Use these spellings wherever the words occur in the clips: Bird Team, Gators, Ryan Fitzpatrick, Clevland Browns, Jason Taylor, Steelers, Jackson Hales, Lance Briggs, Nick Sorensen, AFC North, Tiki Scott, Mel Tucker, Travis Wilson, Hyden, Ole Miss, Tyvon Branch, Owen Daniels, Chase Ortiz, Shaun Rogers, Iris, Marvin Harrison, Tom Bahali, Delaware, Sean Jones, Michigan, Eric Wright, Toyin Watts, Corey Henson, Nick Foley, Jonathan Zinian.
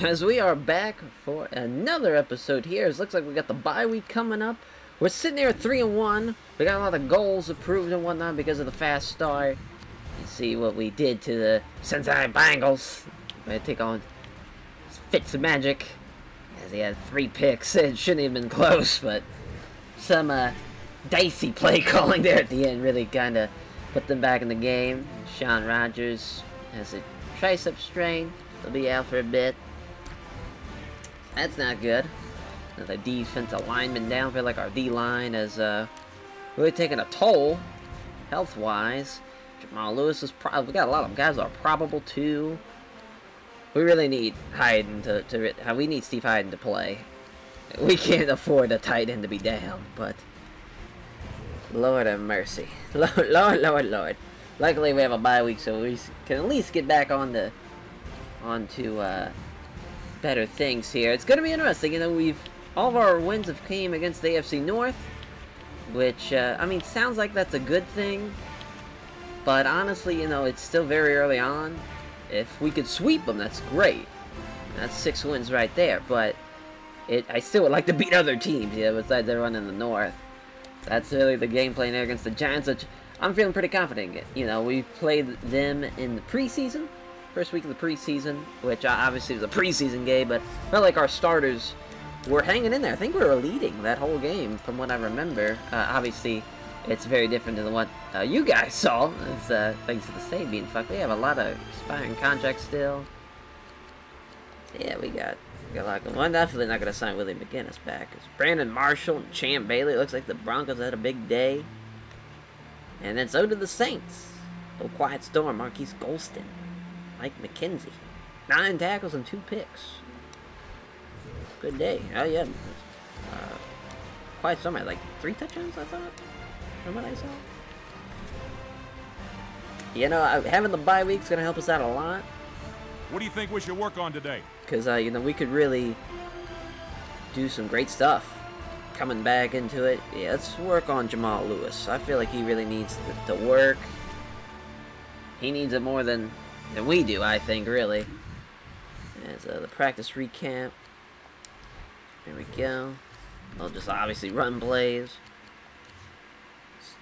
As we are back for another episode here, it looks like we got the bye week coming up. We're sitting there at 3-1. We got a lot of goals approved and whatnot because of the fast start. You see what we did to the Cincinnati Bengals. We're going to take on Fitzmagic, as he had 3 picks. It shouldn't have been close, but some dicey play calling there at the end really kind of put them back in the game. Shaun Rogers has a tricep strain. They'll be out for a bit. That's not good. Another defensive lineman down for like our D-line is really taking a toll health-wise. Jamal Lewis is probably... We got a lot of guys that are probable too. We really need Hyden to... We need Steve Heiden to play. We can't afford a tight end to be down, but... Lord have mercy. Lord. Luckily we have a bye week, so we can at least get back on the... onto better things here. It's going to be interesting. You know, all of our wins have came against the AFC North, which, I mean, sounds like that's a good thing, but honestly, you know, it's still very early on. If we could sweep them, that's great. That's 6 wins right there, but I still would like to beat other teams, you know, besides everyone in the North. That's really the game plan there against the Giants, which I'm feeling pretty confident in. You know, we played them in the preseason. First week of the preseason, which obviously was a preseason game, but felt like our starters were hanging in there. I think we were leading that whole game, from what I remember. Obviously, it's very different than what you guys saw. It's thanks to the state being fucked. We have a lot of expiring contracts still. Yeah, we got a lot going on. Definitely not going to sign Willie McGinnis back. It's Brandon Marshall and Champ Bailey. It looks like the Broncos had a big day. And then so did the Saints. No quiet storm. Marquise Goodson. Mike McKenzie. 9 tackles and 2 picks. Good day. Oh, yeah. Quite some. Like 3 touchdowns, I thought? From what I saw? You know, having the bye week's going to help us out a lot. What do you think we should work on today? Because, you know, we could really do some great stuff. Coming back into it. Yeah, let's work on Jamal Lewis. I feel like he really needs to work. He needs it more than we do, I think, really. As the practice recap. There we go. They'll just obviously run plays.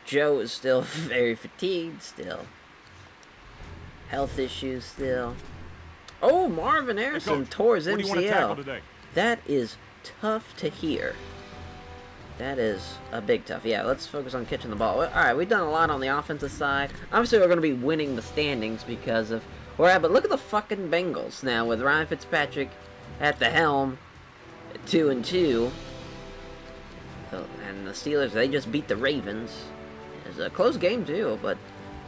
Joe is still very fatigued, still. Health issues, still. Oh, Marvin Harrison tore his MCL. That is tough to hear. That is a big tough. Yeah, let's focus on catching the ball. Alright, we've done a lot on the offensive side. Obviously, we're going to be winning the standings because of where we're at, but look at the fucking Bengals now with Ryan Fitzpatrick at the helm, 2-2. And the Steelers, they just beat the Ravens. It was a close game, too, but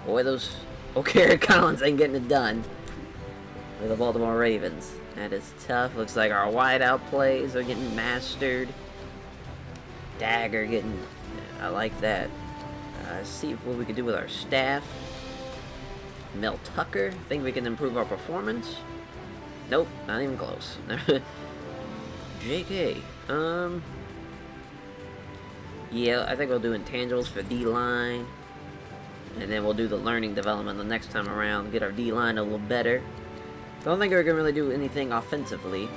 boy, those O'Carroll Collins ain't getting it done with the Baltimore Ravens. That is tough. Looks like our wideout plays are getting mastered. Dagger getting... I like that. See what we can do with our staff. Mel Tucker. Think we can improve our performance? Nope, not even close. JK. Yeah, I think we'll do intangibles for D-line. And then we'll do the learning development the next time around. Get our D-line a little better. Don't think we're going to really do anything offensively.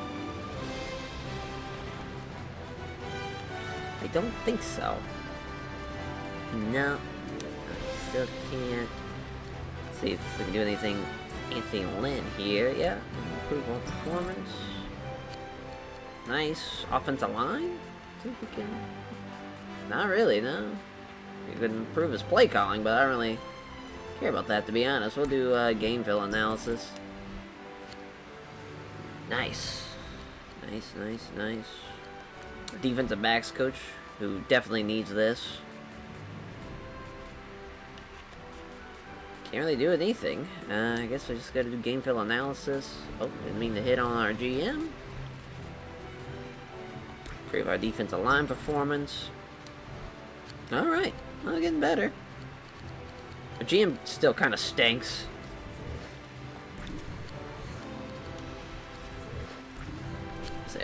I don't think so. No. I still can't. Let's see if we can do anything. Anthony Lynn here. Yeah. Improve on performance. Nice. Offensive line? I think we can. Not really, no. We could improve his play calling, but I don't really care about that, to be honest. We'll do game film analysis. Nice. Nice. Defensive backs coach, who definitely needs this. Can't really do anything. I guess I just gotta do game film analysis. Oh, didn't mean to hit on our GM. Improve our defensive line performance. Alright, I'm getting better. Our GM still kind of stinks. So,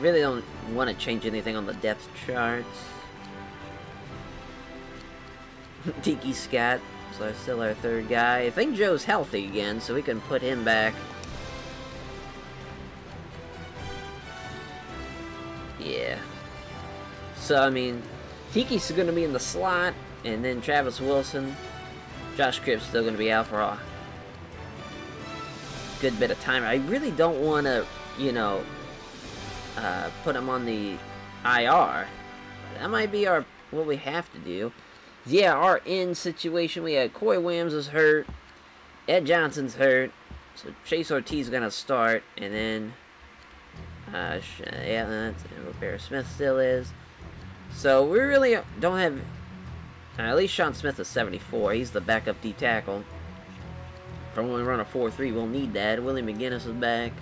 really don't want to change anything on the depth charts. Tiki Scott, so still our 3rd guy. I think Joe's healthy again, so we can put him back. Yeah. So, I mean, Tiki's going to be in the slot, and then Travis Wilson. Josh Cribbs still going to be out for a good bit of time. I really don't want to, you know, put him on the IR. That might be our what we have to do. Yeah, our end situation, we had Coy Williams is hurt. Ed Johnson's hurt. So Chase Ortiz is going to start. And then, yeah, that's, and Perry Smith still is. So we really don't have, at least Sean Smith is 74. He's the backup D tackle. From when we run a 4-3, we'll need that. Willie McGinnis is back.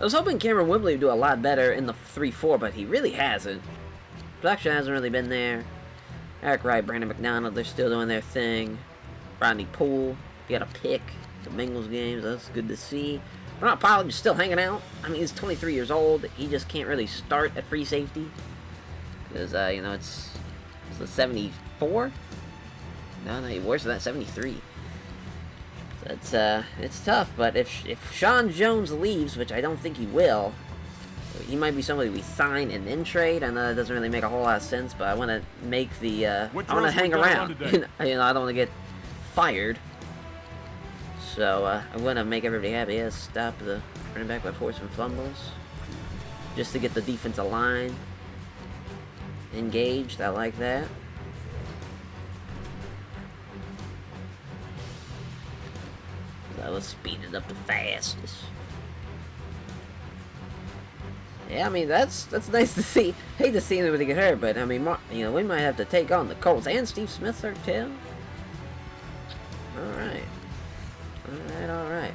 I was hoping Kamerion Wimbley would do a lot better in the 3-4, but he really hasn't. Production hasn't really been there. Eric Wright, Brandon McDonald, they're still doing their thing. Rodney Poole, he got a pick. The Bengals games, that's good to see. Bernard Pollard is still hanging out. I mean, he's 23 years old. He just can't really start at free safety. Because, you know, it's the 74? No, worse than that, 73. So it's tough, but if Sean Jones leaves, which I don't think he will, he might be somebody we sign and then trade. I know that doesn't really make a whole lot of sense, but I want to make the, I want to hang around. You know, I don't want to get fired. So, I want to make everybody happy. Yeah, stop the running back by forcing fumbles. Just to get the defensive line engaged. I like that. So, let's speed it up the fastest. Yeah, I mean, that's nice to see. Hate to see anybody get hurt, but, I mean, you know, we might have to take on the Colts. And Steve Smith's hurt, too. Alright. Alright, alright.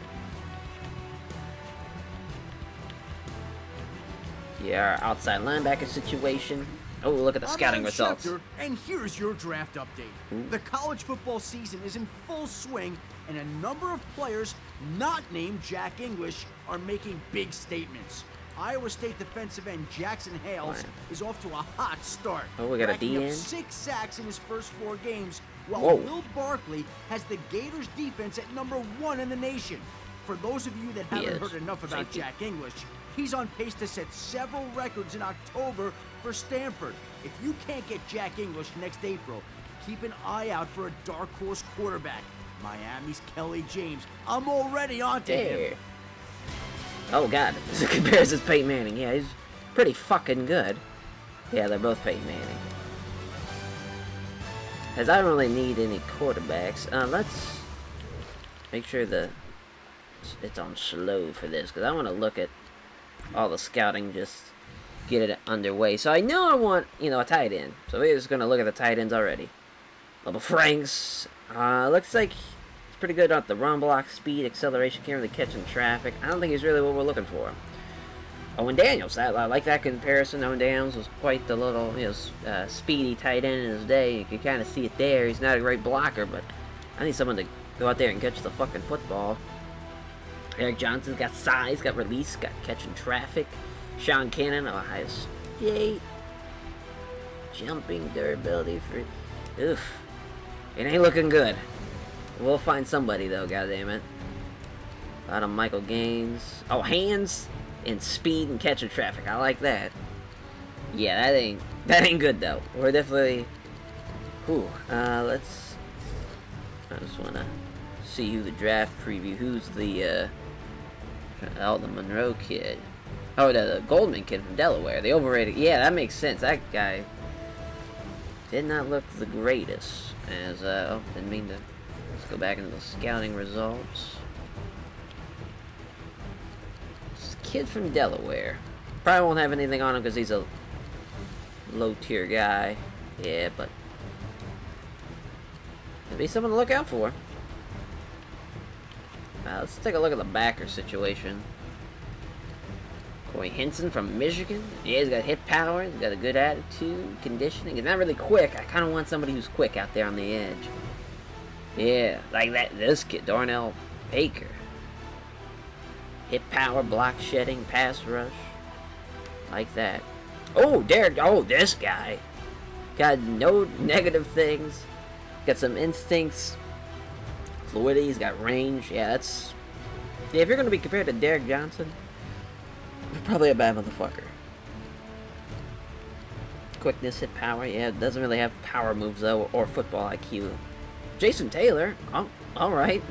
Yeah, our outside linebacker situation. Oh, look at the scouting results. And here's your draft update. Ooh. The college football season is in full swing, and a number of players not named Jack English are making big statements. Iowa State defensive end Jackson Hales is off to a hot start. Oh, we got a D in. 6 sacks in his first 4 games, while Will Barkley has the Gators defense at #1 in the nation. For those of you that haven't heard enough about Jack English, he's on pace to set several records in October for Stanford. If you can't get Jack English next April, keep an eye out for a dark horse quarterback. Miami's Kelly James. I'm already on to him. Oh god, this compares to Peyton Manning. Yeah, he's pretty fucking good. Yeah, they're both Peyton Manning. As I don't really need any quarterbacks, let's make sure it's on slow for this, because I want to look at all the scouting, just get it underway. So I know I want, you know, a tight end. So we're just going to look at the tight ends already. Level Franks, looks like pretty good at the run block, speed, acceleration, can't really catch in traffic. I don't think he's really what we're looking for. Owen Daniels, I like that comparison. Owen Daniels was quite the little, you know, speedy tight end in his day. You can kind of see it there. He's not a great blocker, but I need someone to go out there and catch the fucking football. Eric Johnson's got size, got release, got catch in traffic. Sean Cannon, Ohio State. Jumping, durability, for oof. It ain't looking good. We'll find somebody, though, goddammit. A lot of Michael Gaines. Oh, hands and speed and catching traffic. I like that. Yeah, that ain't good, though. We're definitely... Ooh, let's... I just want to see who the draft preview. Who's the, the Monroe kid. Oh, the Goldman kid from Delaware. The overrated... Yeah, that makes sense. That guy did not look the greatest. As, oh, didn't mean to... Let's go back into the scouting results. This kid from Delaware. Probably won't have anything on him because he's a low-tier guy. Yeah, but... It'll be someone to look out for. Now, let's take a look at the backer situation. Corey Henson from Michigan. Yeah, he's got hit power. He's got a good attitude, conditioning. He's not really quick. I kind of want somebody who's quick out there on the edge. Yeah, like that. This kid, Darnell Baker. Hit power, block shedding, pass rush. Like that. Oh, Derek. Oh, this guy. Got no negative things. Got some instincts. Fluidity. He's got range. Yeah, that's... Yeah, if you're going to be compared to Derek Johnson, probably a bad motherfucker. Quickness, hit power. Yeah, doesn't really have power moves, though, or football IQ. Jason Taylor? Oh, alright.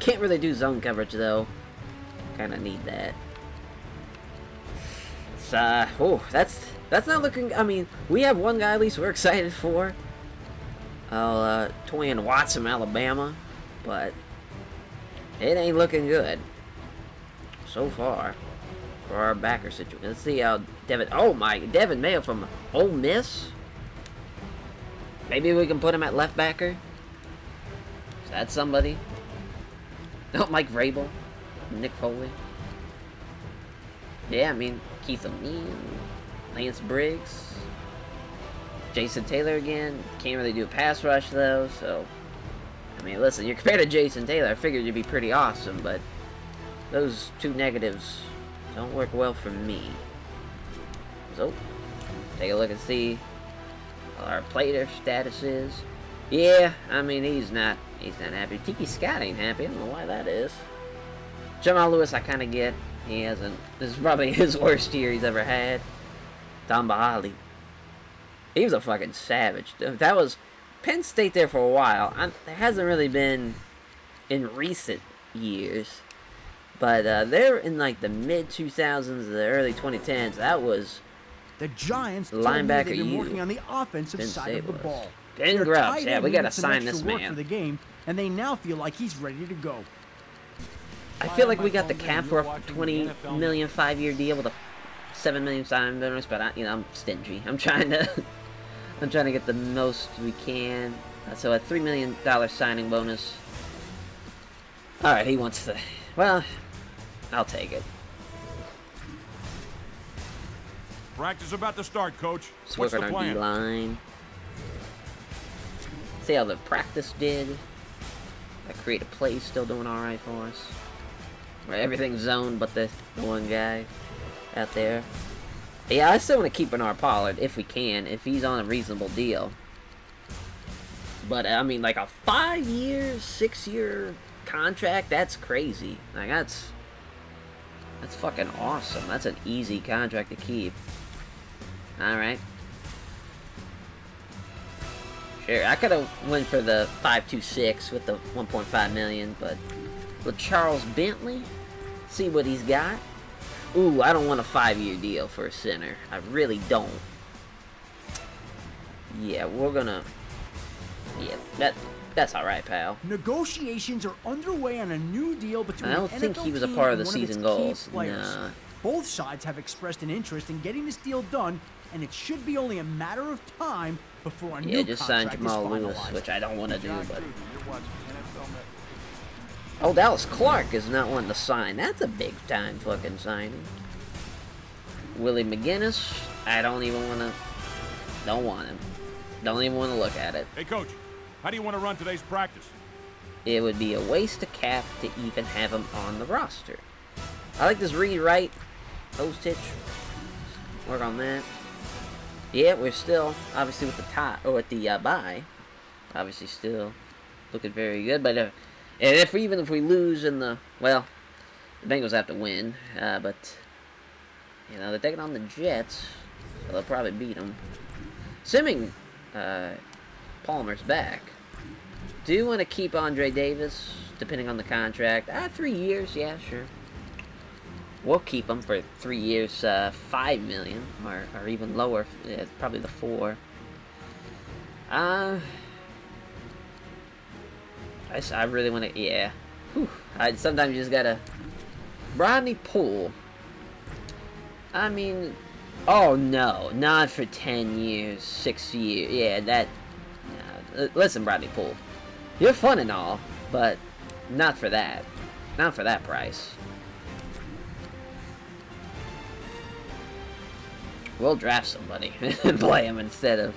Can't really do zone coverage, though. Kinda need that. It's, oh, that's not looking... I mean, we have one guy at least we're excited for. Toyin Watts from Alabama. But it ain't looking good so far for our backer situation. Let's see how Devin... Oh, my. Devin Mayo from Ole Miss. Maybe we can put him at left backer. Is that somebody? No, Mike Vrabel. Nick Foley. Yeah, I mean, Keith O'Neal. Lance Briggs. Jason Taylor again. Can't really do a pass rush, though, so... I mean, listen, you're compared to Jason Taylor. I figured you'd be pretty awesome, but those two negatives don't work well for me. So, take a look and see what our player status is. Yeah, I mean, he's not happy. Tiki Scott ain't happy. I don't know why that is. Jamal Lewis, I kind of get. He hasn't. This is probably his worst year he's ever had. Tom Bahali. He was a fucking savage. That was... Penn State there for a while. There hasn't really been in recent years, but they're in like the mid 2000s, the early 2010s. That was the Giants linebacker you working on the offensive Penn side State of the was. Ball. Ben Grubbs, yeah, we gotta sign this man. For the game, and they now feel like he's ready to go. I feel like we got the cap for a $20 million 5-year deal with a $7 million signing bonus, but I, you know, I'm stingy. I'm trying to get the most we can. So a $3 million signing bonus. Alright, he wants to... Well, I'll take it. Practice about to start, Coach. Let's work on our D-line. See how the practice did. That creative play is still doing alright for us. Where everything's zoned but the one guy out there. Yeah, I still want to keep Bernard Pollard if we can, if he's on a reasonable deal. But, I mean, like a 5-year, 6-year contract, that's crazy. Like, that's fucking awesome. That's an easy contract to keep. Alright. Sure, I could have went for the 5.26 with the $1.5 million, but with Charles Bentley, see what he's got. Ooh, I don't want a 5-year deal for a center. I really don't. Yeah, we're gonna... Yeah, that's alright, pal. Negotiations are underway on a new deal between I don't think he was a part of the season goals. Nah. Both sides have expressed an interest in getting this deal done, and it should be only a matter of time before a new contract is finalized. Yeah, just signed Jamal Lewis, which I don't want to do, but... Oh, Dallas Clark is not one to sign. That's a big time fucking signing. Willie McGinnis, I don't even want to. Don't want him. Don't even want to look at it. Hey, Coach, how do you want to run today's practice? It would be a waste of cap to even have him on the roster. I like this read right post-hitch. Work on that. Yeah, we're still obviously with the tie or with the bye. Obviously, still looking very good, but. And even if we lose in the, well, the Bengals have to win, but, you know, they're taking on the Jets, so they'll probably beat them. Assuming Palmer's back, do you want to keep Andre Davis, depending on the contract? 3 years, yeah, sure. We'll keep him for 3 years, $5 million, or even lower, yeah, probably the 4. I really want to, yeah. Whew. Sometimes you just gotta... Rodney Poole. I mean... Oh, no. Not for 10 years, 6 years. Yeah, that... Nah. Listen, Rodney Poole. You're fun and all, but not for that. Not for that price. We'll draft somebody and play him instead of...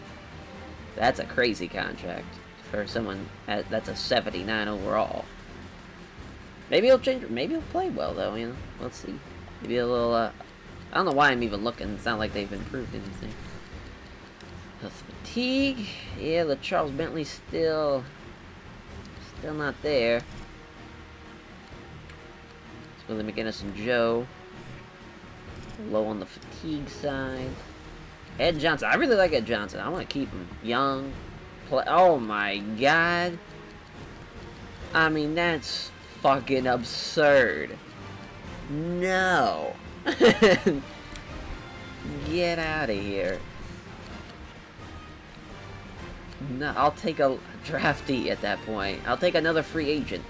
That's a crazy contract. Or someone that's a 79 overall. Maybe he'll change. Maybe he'll play well, though. You know, let's see. Maybe a little. I don't know why I'm even looking. It's not like they've improved anything. Health fatigue. Yeah, the Charles Bentley still not there. It's Willie McGinnis and Joe. Low on the fatigue side. Ed Johnson. I really like Ed Johnson. I want to keep him young. Oh my god. I mean, that's fucking absurd. No. Get out of here. No, I'll take a draftee at that point. I'll take another free agent.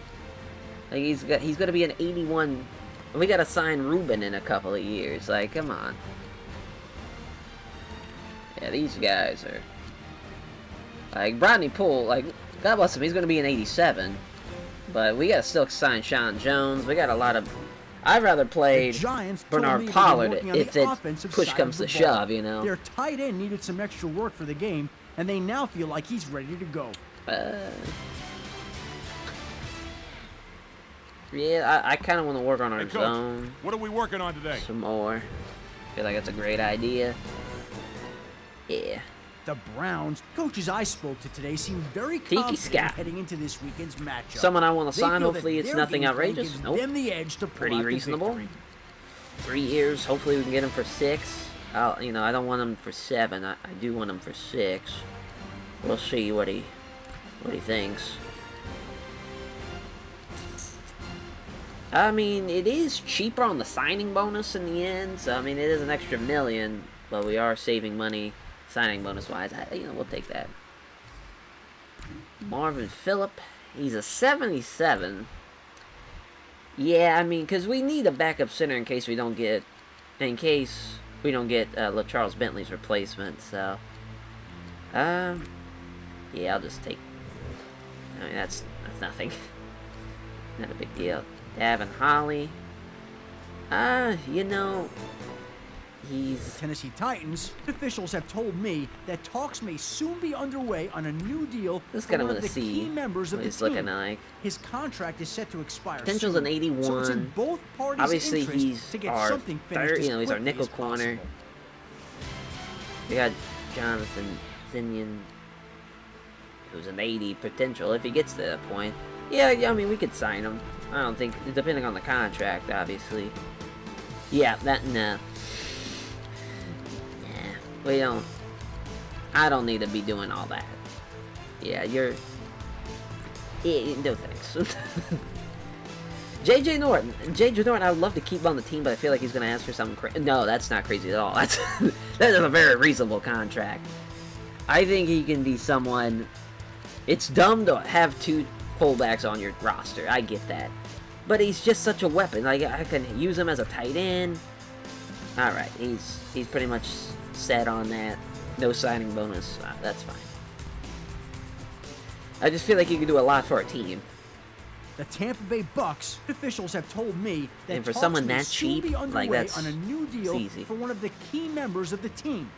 Like, he's gonna be an 81. We gotta sign Ruben in a couple of years. Like, come on. Yeah, these guys are... Like, Rodney Poole, like, God bless him, he's gonna be an 87. But we gotta still sign Sean Jones. We got a lot of... I'd rather play Bernard Pollard if it push comes to shove, you know? Their tight end needed some extra work for the game, and they now feel like he's ready to go. Yeah, I kind of want to work on our zone. What are we working on today? Some more. I feel like that's a great idea. Yeah. The Browns coaches I spoke to today seem very confident heading into this weekend's matchup. Someone I want to sign. Hopefully it's nothing outrageous. Nope. The edge to pretty reasonable. 3 years. Hopefully we can get him for 6. You know, I don't want him for 7. I do want him for 6. We'll see what he thinks. I mean, it is cheaper on the signing bonus in the end, so I mean, it is an extra $1 million, but we are saving money signing bonus-wise. You know, we'll take that. Marvin Phillip, he's a 77. Yeah, I mean, because we need a backup center in case we don't get LaCharles Bentley's replacement, so... yeah, I'll just take... I mean, that's nothing. Not a big deal. Davin Holly. You know, he's... Tennessee Titans officials have told me that talks may soon be underway on a new deal. This guy I want to see what he's looking like. His contract is set to expire. Potential's an 81. So it's in both parties' obviously, he's to get our something third, you know, he's our nickel corner. We got Jonathan Zinian, who's an 80 potential if he gets to that point. Yeah, I mean, we could sign him. I don't think, depending on the contract, obviously. Yeah, that, nah. Nah, we don't. I don't need to be doing all that. Yeah, you're... Yeah, no thanks. J.J. Norton. J.J. Norton, I would love to keep on the team, but I feel like he's going to ask for something crazy. No, that's not crazy at all. That is a very reasonable contract. I think he can be someone... It's dumb to have two... fullbacks on your roster. I get that. But he's just such a weapon. Like, I can use him as a tight end. Alright, he's pretty much set on that. No signing bonus. That's fine. I just feel like you can do a lot for our team. The Tampa Bay Bucks officials have told me that for someone that cheap, like, that's on a new deal easy. For one of the key members of the team.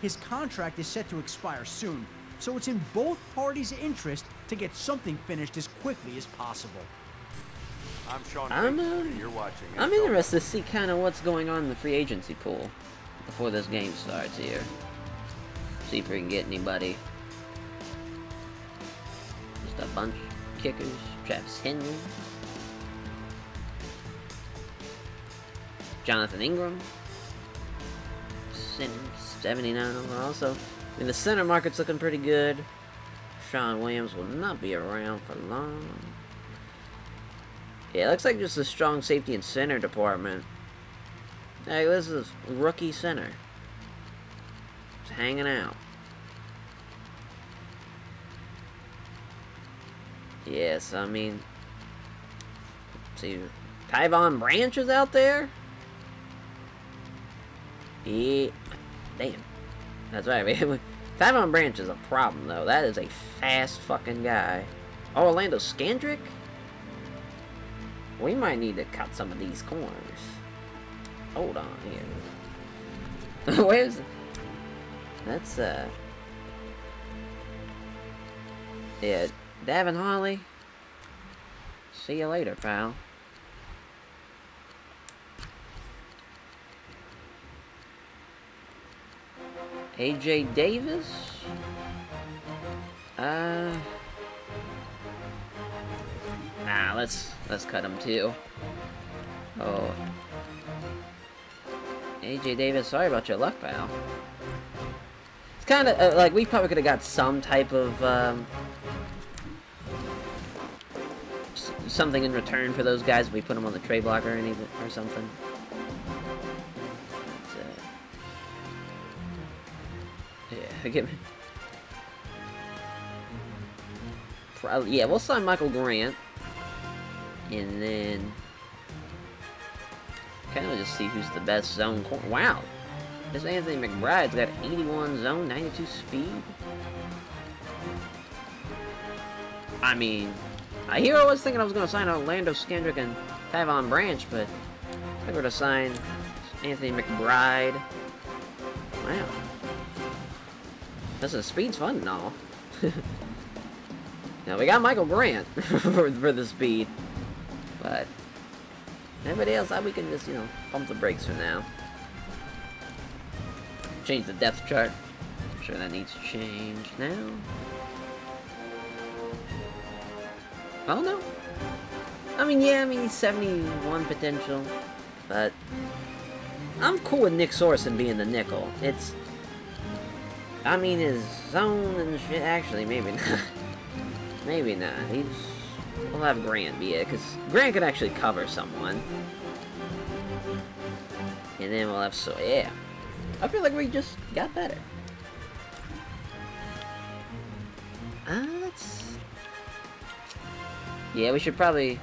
His contract is set to expire soon. So it's in both parties' interest to get something finished as quickly as possible. I'm Sean Perry. You're watching. I'm interested to see kind of what's going on in the free agency pool before this game starts here. See if we can get anybody. Just a bunch of kickers. Travis Henry. Jonathan Ingram. 79 overall. So, I mean, the center market's looking pretty good. Sean Williams will not be around for long. Yeah, it looks like just a strong safety and center department. Hey, this is rookie center. Just hanging out. Yes, I mean... Let's see, Tyvon Branch is out there? Yeah. Damn. That's right, man. Tyvon Branch is a problem, though. That is a fast fucking guy. Oh, Orlando Scandrick? We might need to cut some of these corners. Hold on here. Where's... That's, Yeah, Davin Holly. See you later, pal. A.J. Davis? Nah, let's cut him too. Oh. A.J. Davis, sorry about your luck, pal. It's kind of, like, we probably could have got some type of, something in return for those guys if we put them on the trade block or anything, or something. So, yeah, give me... Probably, yeah, we'll sign Michael Grant. And then... kind of just see who's the best zone corner. Wow! This Anthony McBride's got 81 zone, 92 speed. I mean, I hear I was thinking I was going to sign Orlando Skendrick and Tyvon Branch, but I think we're going to sign Anthony McBride. Wow. Listen, speed's fun and all. Now, we got Michael Grant for the speed, but... everybody else, we can just, you know, pump the brakes for now. Change the depth chart. I'm sure that needs to change now. Oh, no. I mean, yeah, I mean, he's 71 potential. But I'm cool with Nick Sorensen being the nickel. It's... I mean, his zone and shit... actually, maybe not. Maybe not. He's... we'll have Grant be it, because Grant can actually cover someone. And then we'll have, so yeah. I feel like we just got better. Let's... yeah, we should probably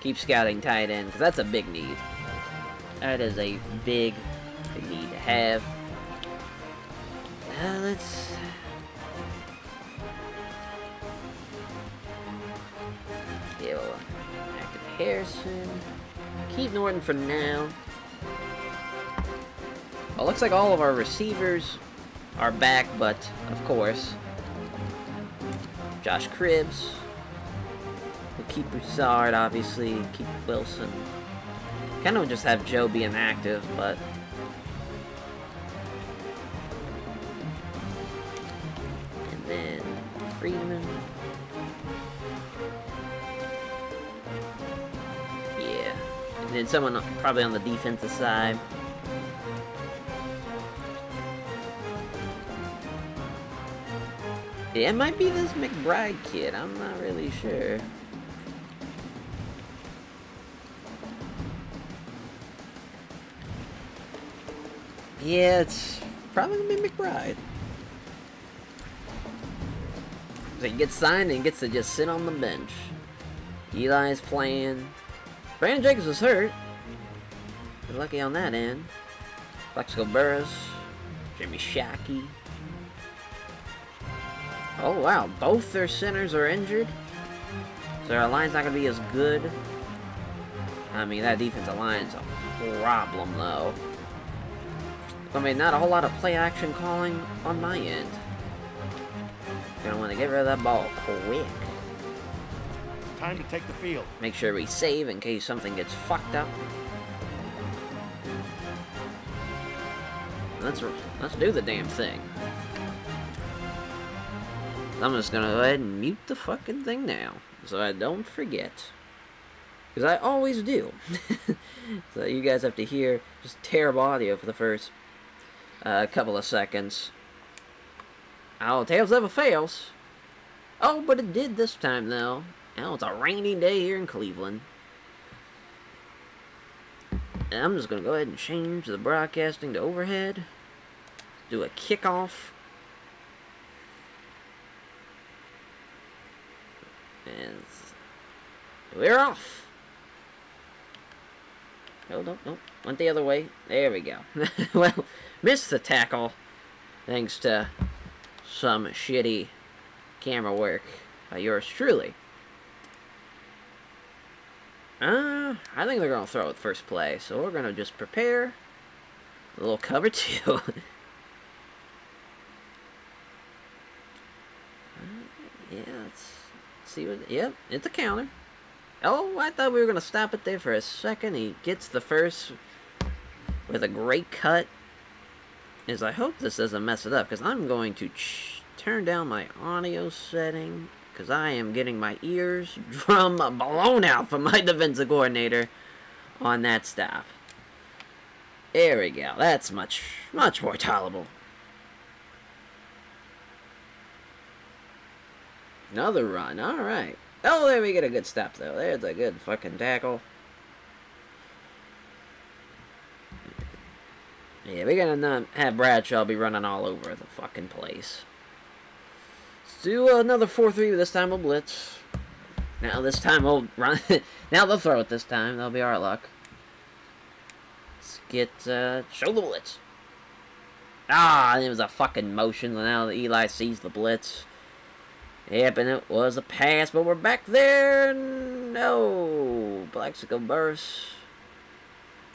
keep scouting tight end, because that's a big need. That is a big, big need to have. Let's... active Harrison. Keep Norton for now. Well, looks like all of our receivers are back, but of course, Josh Cribbs. We'll keep Broussard, obviously. Keep Wilson. Kind of just have Joe be inactive, but and then Friedman. And someone probably on the defensive side. Yeah, it might be this McBride kid. I'm not really sure. Yeah, it's probably going to be McBride. So he gets signed and gets to just sit on the bench. Eli's playing. Brandon Jacobs was hurt. We're lucky on that end. Plexico Burris. Jimmy Shockey. Oh, wow. Both their centers are injured. So our line's not going to be as good. I mean, that defensive line's a problem, though. I mean, not a whole lot of play-action calling on my end. Going to want to get rid of that ball quick. Time to take the field. Make sure we save in case something gets fucked up. Let's do the damn thing. I'm just gonna go ahead and mute the fucking thing now, so I don't forget. Because I always do. So you guys have to hear just terrible audio for the first couple of seconds. Oh, tails never fails. Oh, but it did this time though. Oh, it's a rainy day here in Cleveland. And I'm just going to go ahead and change the broadcasting to overhead. Do a kickoff. And we're off. Oh, no. Went the other way. There we go. Well, missed the tackle. Thanks to some shitty camera work by yours truly. I think they're going to throw it first play, so we're going to just prepare a little cover two. Yeah, let's see what... yep, it's a counter. Oh, I thought we were going to stop it there for a second. He gets the first with a great cut. As I hope this doesn't mess it up, because I'm going to turn down my audio setting. Because I am getting my ears drum blown out from my defensive coordinator on that stop. There we go. That's much more tolerable. Another run. All right. Oh, there we get a good stop, though. There's a good fucking tackle. Yeah, we gotta not have Bradshaw be running all over the fucking place. Let's do another 4-3, but this time we'll blitz. Now this time we'll run. Now they'll throw it this time. That'll be our luck. Let's get, show the blitz. Ah, it was a fucking motion. Now Eli sees the blitz. Yep, and it was a pass, but we're back there. No. Plexico burst.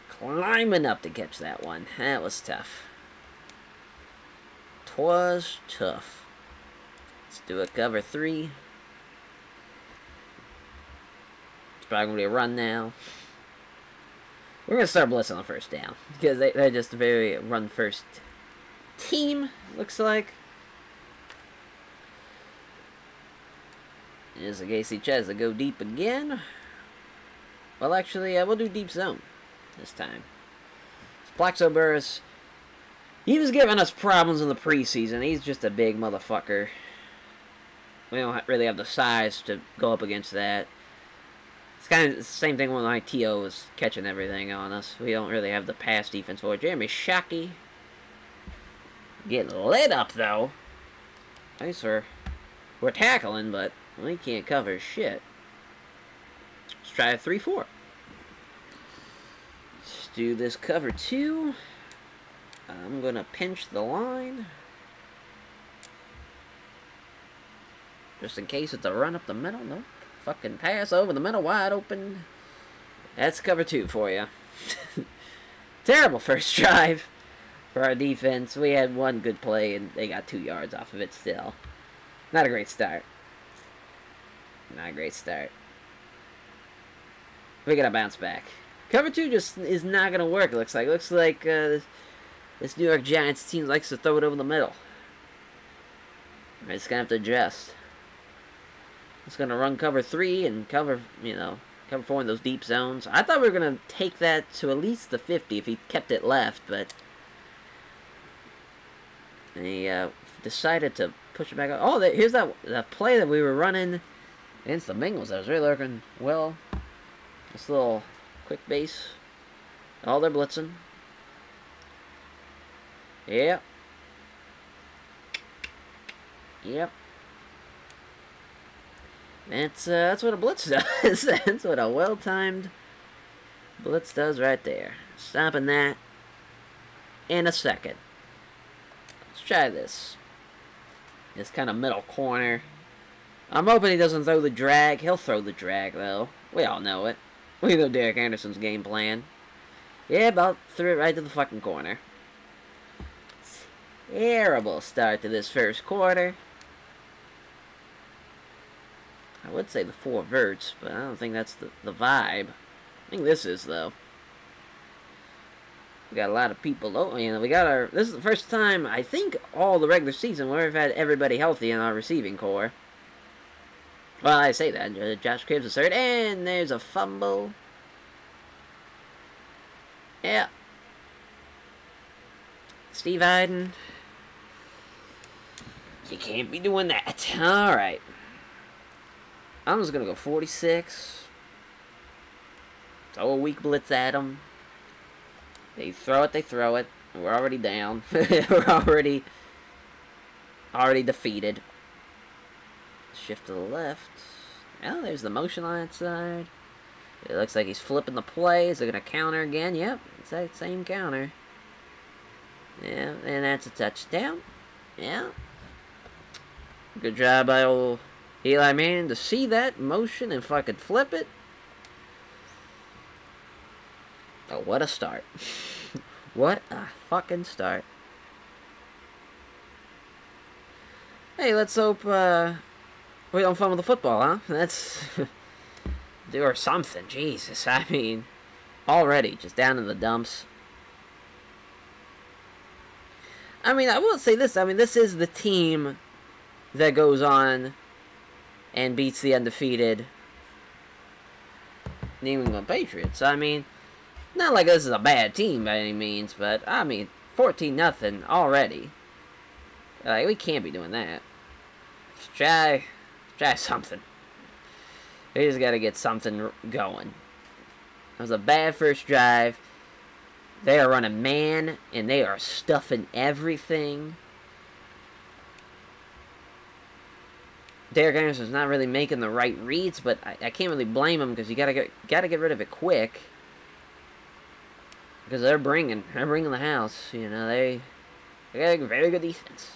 Climbing up to catch that one. That was tough. Twas tough. Let's do a cover three. It's probably going to be a run now. We're going to start blitzing on first down. Because they're just a very run first team, looks like. Here's a Gacy Chaz to go deep again. Well, actually, we'll do deep zone this time. Plaxico Burress, he was giving us problems in the preseason. He's just a big motherfucker. We don't really have the size to go up against that. It's kind of the same thing when ITO is catching everything on us. We don't really have the pass defense for it. Jeremy Shockey get lit up, though. Nice, sir. We're tackling, but we can't cover shit. Let's try a 3-4. Let's do this cover two. I'm gonna pinch the line. Just in case it's a run up the middle. No. Fucking pass over the middle, wide open. That's cover two for you. Terrible first drive for our defense. We had one good play and they got 2 yards off of it still. Not a great start. Not a great start. We gotta bounce back. Cover 2 just is not going to work, it looks like. It looks like this New York Giants team likes to throw it over the middle. We're just going to have to adjust. It's going to run cover 3 and cover, cover 4 in those deep zones. I thought we were going to take that to at least the 50 if he kept it left, but he decided to push it back up. Oh, here's that play that we were running against the Bengals. That was really lurking well. This little quick base. Oh, they're blitzing. Yep. Yep. That's what a blitz does. That's what a well-timed blitz does right there. Stopping that in a second. Let's try this. This kind of middle corner. I'm hoping he doesn't throw the drag. He'll throw the drag, though. We all know it. We know Derek Anderson's game plan. Yeah, about threw it right to the fucking corner. Terrible start to this first quarter. I would say the four verts, but I don't think that's the vibe. I think this is, though. We got a lot of people. Oh, we got our. This is the first time, I think, all the regular season where we've had everybody healthy in our receiving core. Well, I say that. Josh Cribbs is third, and there's a fumble. Yeah. Steve Heiden. You can't be doing that. Alright. I'm just going to go 46. Throw a weak blitz at them. They throw it. We're already down. We're already defeated. Shift to the left. Oh, there's the motion on that side. It looks like he's flipping the plays. They're going to counter again. Yep, it's that same counter. Yeah, and that's a touchdown. Yeah. Good job by old Eli Manning to see that motion and fucking flip it. Oh, what a start. What a fucking start. Hey, let's hope, we don't fun with the football, huh? That's do or something. Jesus, I mean, already just down in the dumps. I mean, I will say this. I mean, this is the team that goes on and beats the undefeated New England Patriots. I mean, Not like this is a bad team by any means, but, I mean, 14-0 already. Like, we can't be doing that. Let's try something. We just gotta get something going. That was a bad first drive. They are running man, and they are stuffing everything. Derek Anderson's not really making the right reads, but I can't really blame him because you gotta get rid of it quick. Because they're bringing the house. You know, they got a very good defense.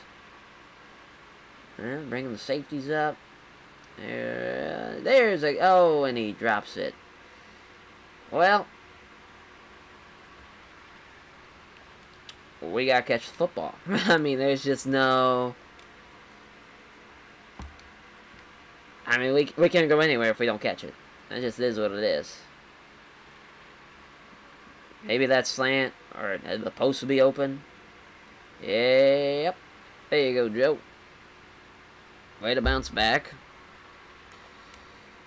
They're bringing the safeties up. There's a oh, and he drops it. Well, we gotta catch the football. I mean, there's just no. I mean, we can't go anywhere if we don't catch it. That just is what it is. Maybe that slant or the post will be open. Yep. There you go, Joe. Way to bounce back.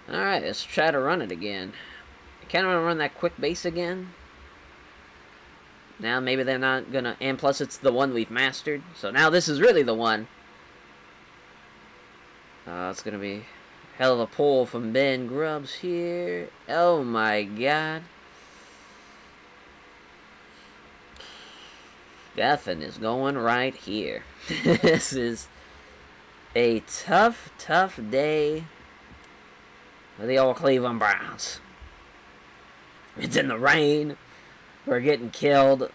Alright, let's try to run it again. I kind of want to run that quick base again. Now maybe they're not going to... And plus it's the one we've mastered. So now this is really the one. It's going to be a hell of a pull from Ben Grubbs here. Oh my god. Nothing is going right here. This is a tough, tough day for the old Cleveland Browns. It's in the rain. We're getting killed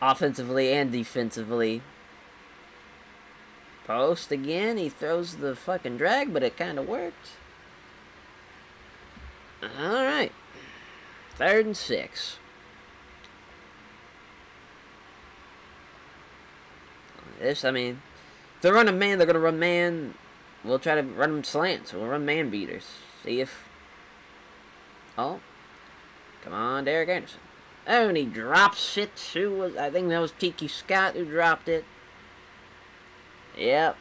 offensively and defensively. Post again. He throws the fucking drag, but it kind of worked. Alright. 3rd and 6. This, I mean, if they're running man, they're going to run man. We'll try to run them slants. We'll run man beaters. See if... Oh. Come on, Derek Anderson. Oh, and he drops it. I think that was Tiki Scott who dropped it. Yep.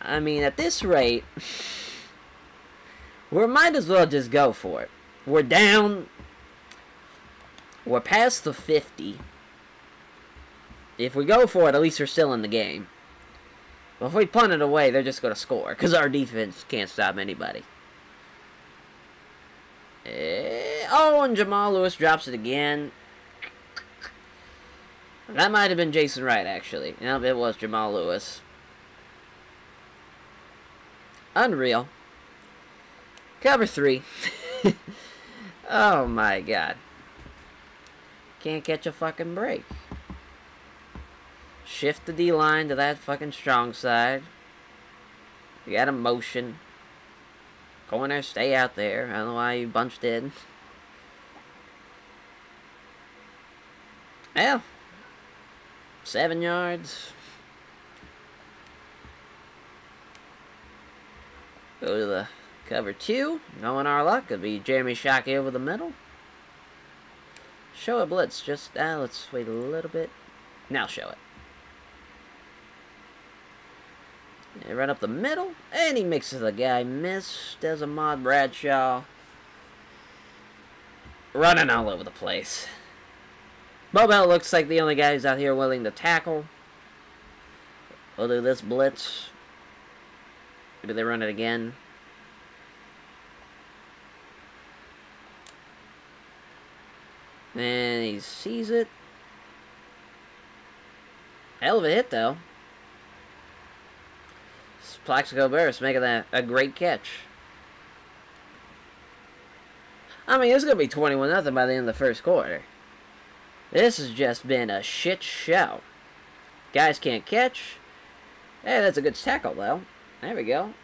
I mean, at this rate, we might as well just go for it. We're down. We're past the 50. If we go for it, at least we're still in the game. But if we punt it away, they're just going to score. Because our defense can't stop anybody. Oh, and Jamal Lewis drops it again. That might have been Jason Wright, actually. Nope, it was Jamal Lewis. Unreal. Cover 3. Oh, my god. Can't catch a fucking break. Shift the D-line to that fucking strong side. You got a motion. Go in there, stay out there. I don't know why you bunched in. Well. 7 yards. Go to the cover 2. Knowing our luck, it'll be Jeremy Shockey over the middle. Show a blitz. Just, let's wait a little bit. Now show it. They run up the middle, and he mixes the guy miss. Desmond Bradshaw. Running all over the place. Bobel looks like the only guy who's out here willing to tackle. We'll do this blitz. Maybe they run it again. And he sees it. Hell of a hit, though. Plaxico Burris making that a great catch. I mean, it's going to be 21-0 by the end of the first quarter. This has just been a shit show. Guys can't catch. Hey, that's a good tackle, though. There we go.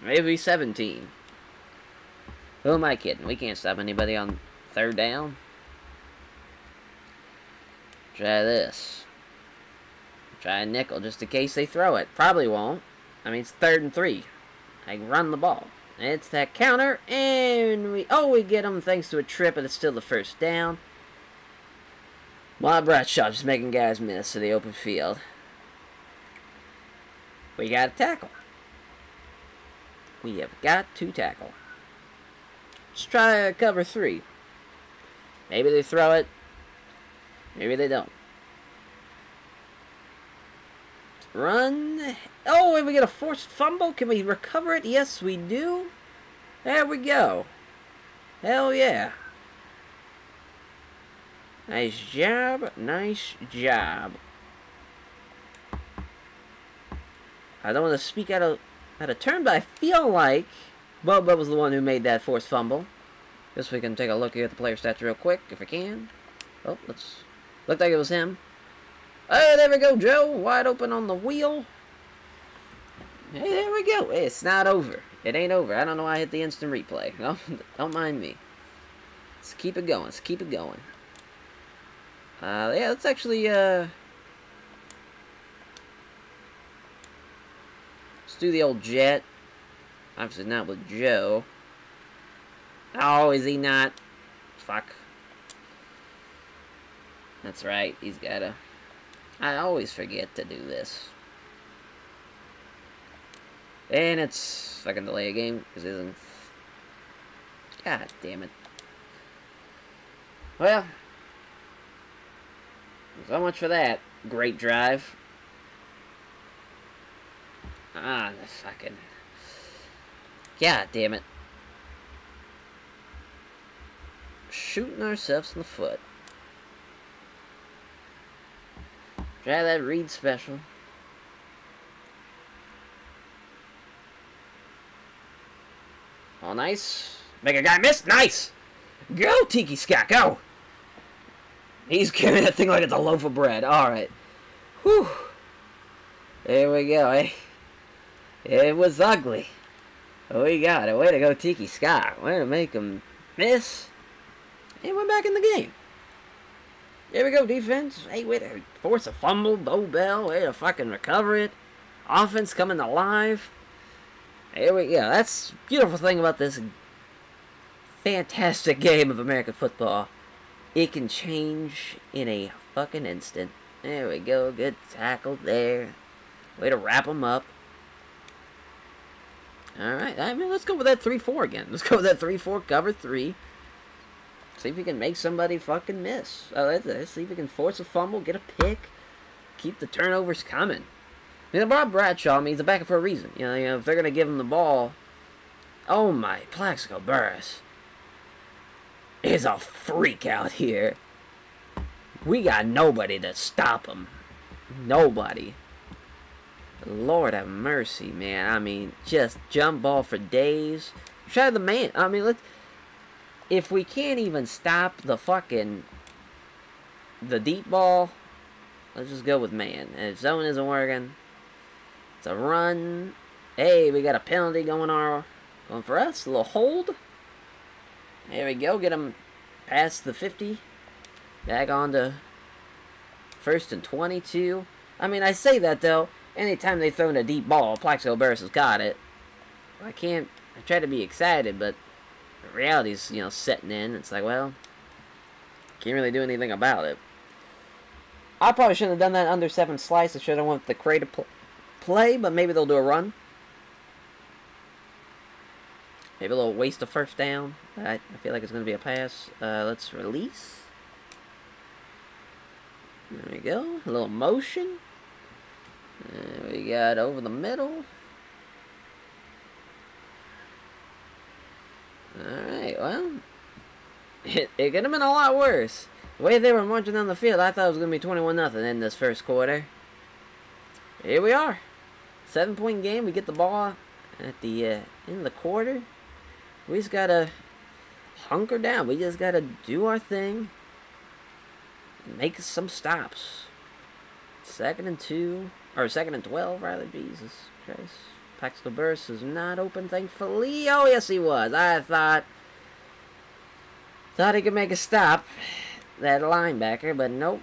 Maybe 17. Who am I kidding? We can't stop anybody on 3rd down. Try this. Try a nickel just in case they throw it. Probably won't. I mean, it's 3rd and 3. I run the ball. It's that counter, and we get them thanks to a trip, but it's still the 1st down. Well, Bradshaw just making guys miss to the open field. We got to tackle. We have got to tackle. Let's try a cover three. Maybe they throw it. Maybe they don't. Run. Oh, and we get a forced fumble. Can we recover it? Yes, we do. There we go. Hell yeah. Nice job. Nice job. I don't want to speak out of turn, but I feel like Boba was the one who made that forced fumble. Guess we can take a look here at the player stats real quick, if I can. Oh, let's... Looked like it was him. Oh, there we go, Joe. Wide open on the wheel. Hey, there we go. Hey, it's not over. It ain't over. I don't know why I hit the instant replay. Don't mind me. Let's keep it going. Let's keep it going. Yeah, let's actually, let's do the old jet. Obviously not with Joe. Oh, is he not? Fuck. That's right. He's gotta... I always forget to do this. And it's... I can delay a game, because it isn't... God damn it. Well. So much for that. Great drive. Ah, the fucking... God damn it. Shooting ourselves in the foot. Try that read special. Oh, nice. Make a guy miss. Nice. Go, Tiki Scott. Go. He's carrying that thing like it's a loaf of bread. All right. Whew. There we go, eh? It was ugly. We got it. Way to go, Tiki Scott. Way to make him miss. And we're back in the game. Here we go, defense. Hey, wait, force a fumble, Bo Bell. Way to fucking recover it. Offense coming alive. Here we go. That's the beautiful thing about this fantastic game of American football. It can change in a fucking instant. There we go. Good tackle there. Way to wrap them up. Alright, I mean, let's go with that 3-4 again. Let's go with that 3-4 cover 3. See if we can make somebody fucking miss. Oh, that's it. See if we can force a fumble, get a pick, keep the turnovers coming. I mean, Rob Bradshaw, I mean, he's a backer for a reason. You know, if they're going to give him the ball... Oh, my. Plaxico Burress is a freak out here. We got nobody to stop him. Nobody. Lord have mercy, man. I mean, just jump ball for days. Try the man. I mean, let's... If we can't even stop the fucking... The deep ball... Let's just go with man. And if zone isn't working... It's a run. Hey, we got a penalty going for us. A little hold. There we go. Get him past the 50. Back on to... First and 22. I mean, I say that, though. Anytime they throw in a deep ball, Plaxico Burress has got it. I can't... I try to be excited, but... The reality's, you know, setting in. It's like, well, can't really do anything about it. I probably shouldn't have done that under 7 slice. I should have went with the creative play, but maybe they'll do a run. Maybe they'll waste a first down. I feel like it's going to be a pass. Let's release. There we go. A little motion. We got over the middle. Alright, well, it could have been a lot worse. The way they were marching down the field, I thought it was going to be 21-0 in this first quarter. Here we are. 7-point game. We get the ball at the end of the quarter. We just got to hunker down. We just got to do our thing. Make some stops. 2nd and 2. Or 2nd and 12, rather. Jesus Christ. Plaxico Burress is not open, thankfully. Oh, yes, he was. I thought he could make a stop, that linebacker, but nope.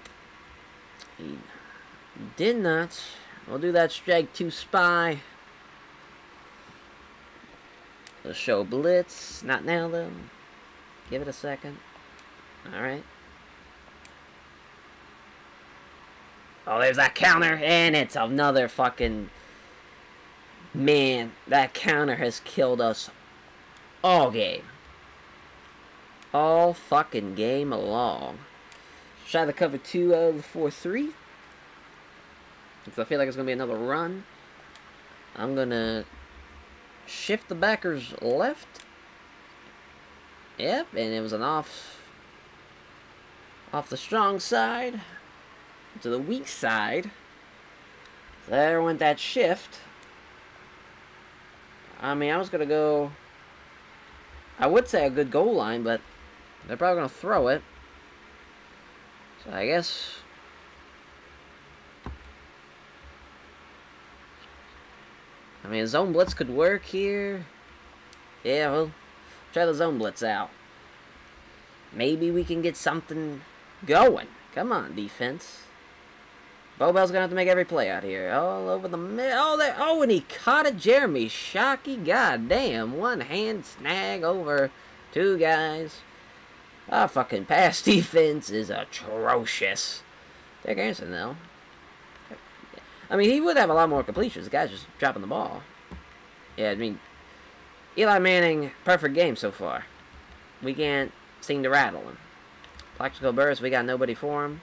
He did not. We'll do that strike 2 spy. We'll show blitz. Not now, though. Give it a second. All right. Oh, there's that counter, and it's another fucking... Man, that counter has killed us all game. all fucking game long. Try the cover 2 of 4-3. Because I feel like it's going to be another run. I'm going to shift the backers left. Yep, and it was an off the strong side to the weak side. There went that shift. I mean, I was going to go, I would say a good goal line, but they're probably going to throw it. So I guess zone blitz could work here. Yeah, well, try the zone blitz out. Maybe we can get something going. Come on, defense. Bo Bell's gonna have to make every play out here. All over the middle. Oh, there. Oh, and he caught it. Jeremy Shockey. Goddamn. One hand snag over two guys. Our fucking pass defense is atrocious. Derek Anderson, though. I mean, he would have a lot more completions. The guy's just dropping the ball. Yeah, I mean, Eli Manning, perfect game so far. We can't seem to rattle him. Plaxico Burris, we got nobody for him.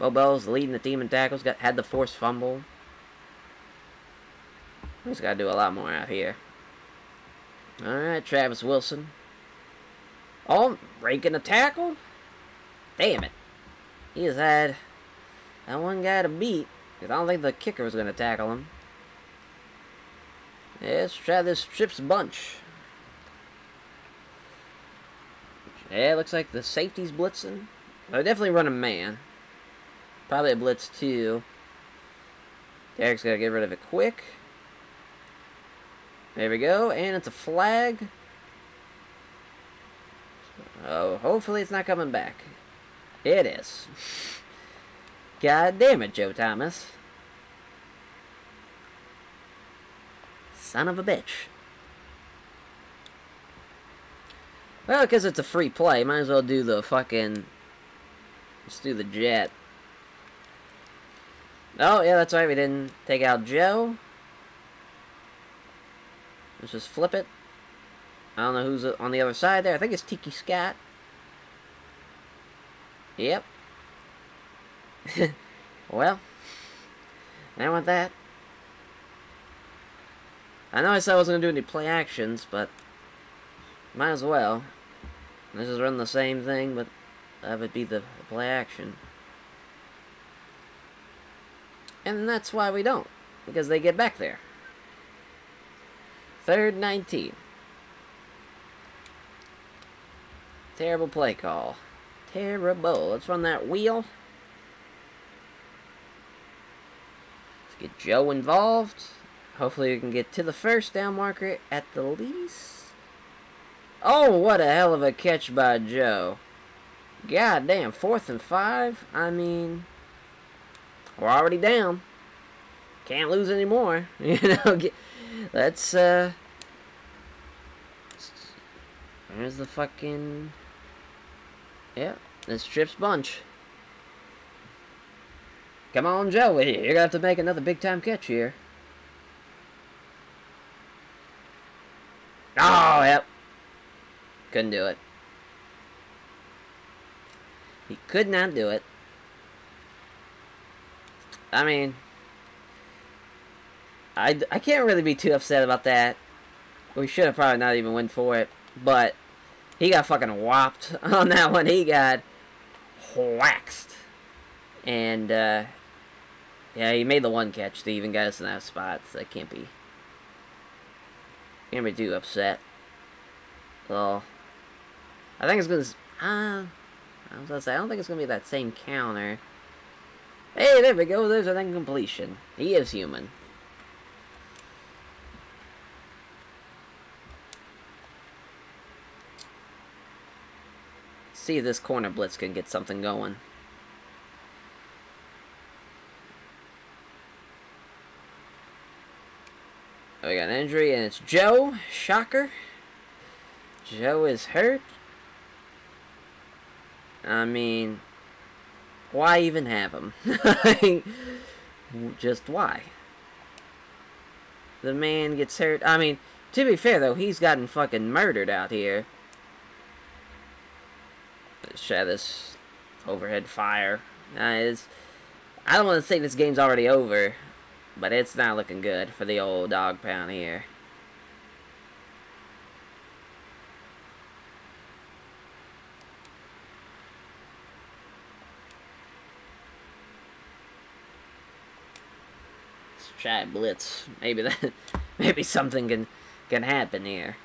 Bo Bell's leading the team in tackles. Had the forced fumble. We just gotta do a lot more out here. Alright, Travis Wilson. Oh, breaking a tackle? Damn it. He has had that one guy to beat. I don't think the kicker was going to tackle him. Yeah, let's try this Chips bunch. Yeah, looks like the safety's blitzing. They'll definitely run a man. Probably a blitz too. Derek's got to get rid of it quick. There we go, and it's a flag. Oh, hopefully it's not coming back. It is. God damn it, Joe Thomas. Son of a bitch. Well, because it's a free play, might as well do the fucking... Let's do the jet. Oh, yeah, that's right, we didn't take out Joe. Let's just flip it. I don't know who's on the other side there. I think it's Tiki Scott. Yep. Well, I want that. I know I said I wasn't going to do any play actions, but might as well. This is running the same thing, but that would be the play action. And that's why we don't, because they get back there. Third 19. Terrible play call. Terrible. Let's run that wheel. Get Joe involved. Hopefully we can get to the first down marker at the least. Oh, what a hell of a catch by Joe. God damn, 4th and 5. I mean, we're already down. Can't lose anymore. You know, let's, where's the fucking... Yeah, this Tripp's bunch. Come on, Joe. You're going to have to make another big-time catch here. Oh, yep. Couldn't do it. He could not do it. I mean, I can't really be too upset about that. We should have probably not even went for it. But he got fucking whopped on that one. He got waxed. And, yeah, he made the one catch. They even got us in that spot. So that can't be too upset. So I think it's gonna. I was gonna say I don't think it's gonna be that same counter. Hey, there we go. There's an incompletion. He is human. Let's see if this corner blitz can get something going. We got an injury, and it's Joe. Shocker. Joe is hurt. I mean, why even have him? Just why? The man gets hurt. I mean, to be fair, though, he's gotten fucking murdered out here. Travis overhead fire. I don't want to say this game's already over, but it's not looking good for the old dog pound here. Let's try blitz. Maybe that, maybe something can happen here.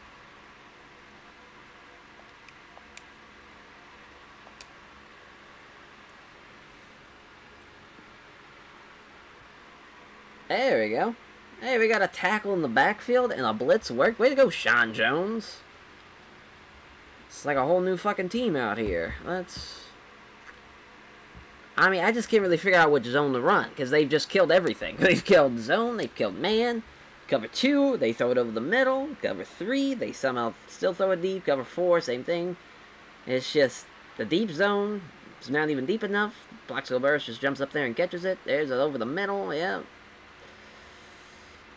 There we go. Hey, we got a tackle in the backfield and a blitz work. Way to go, Sean Jones. It's like a whole new fucking team out here. I mean, I just can't really figure out which zone to run, because they've just killed everything. They've killed zone, they've killed man. Cover 2, they throw it over the middle. Cover 3, they somehow still throw it deep. Cover 4, same thing. It's just the deep zone. It's not even deep enough. Bloxel Burris just jumps up there and catches it. There's it over the middle, yeah.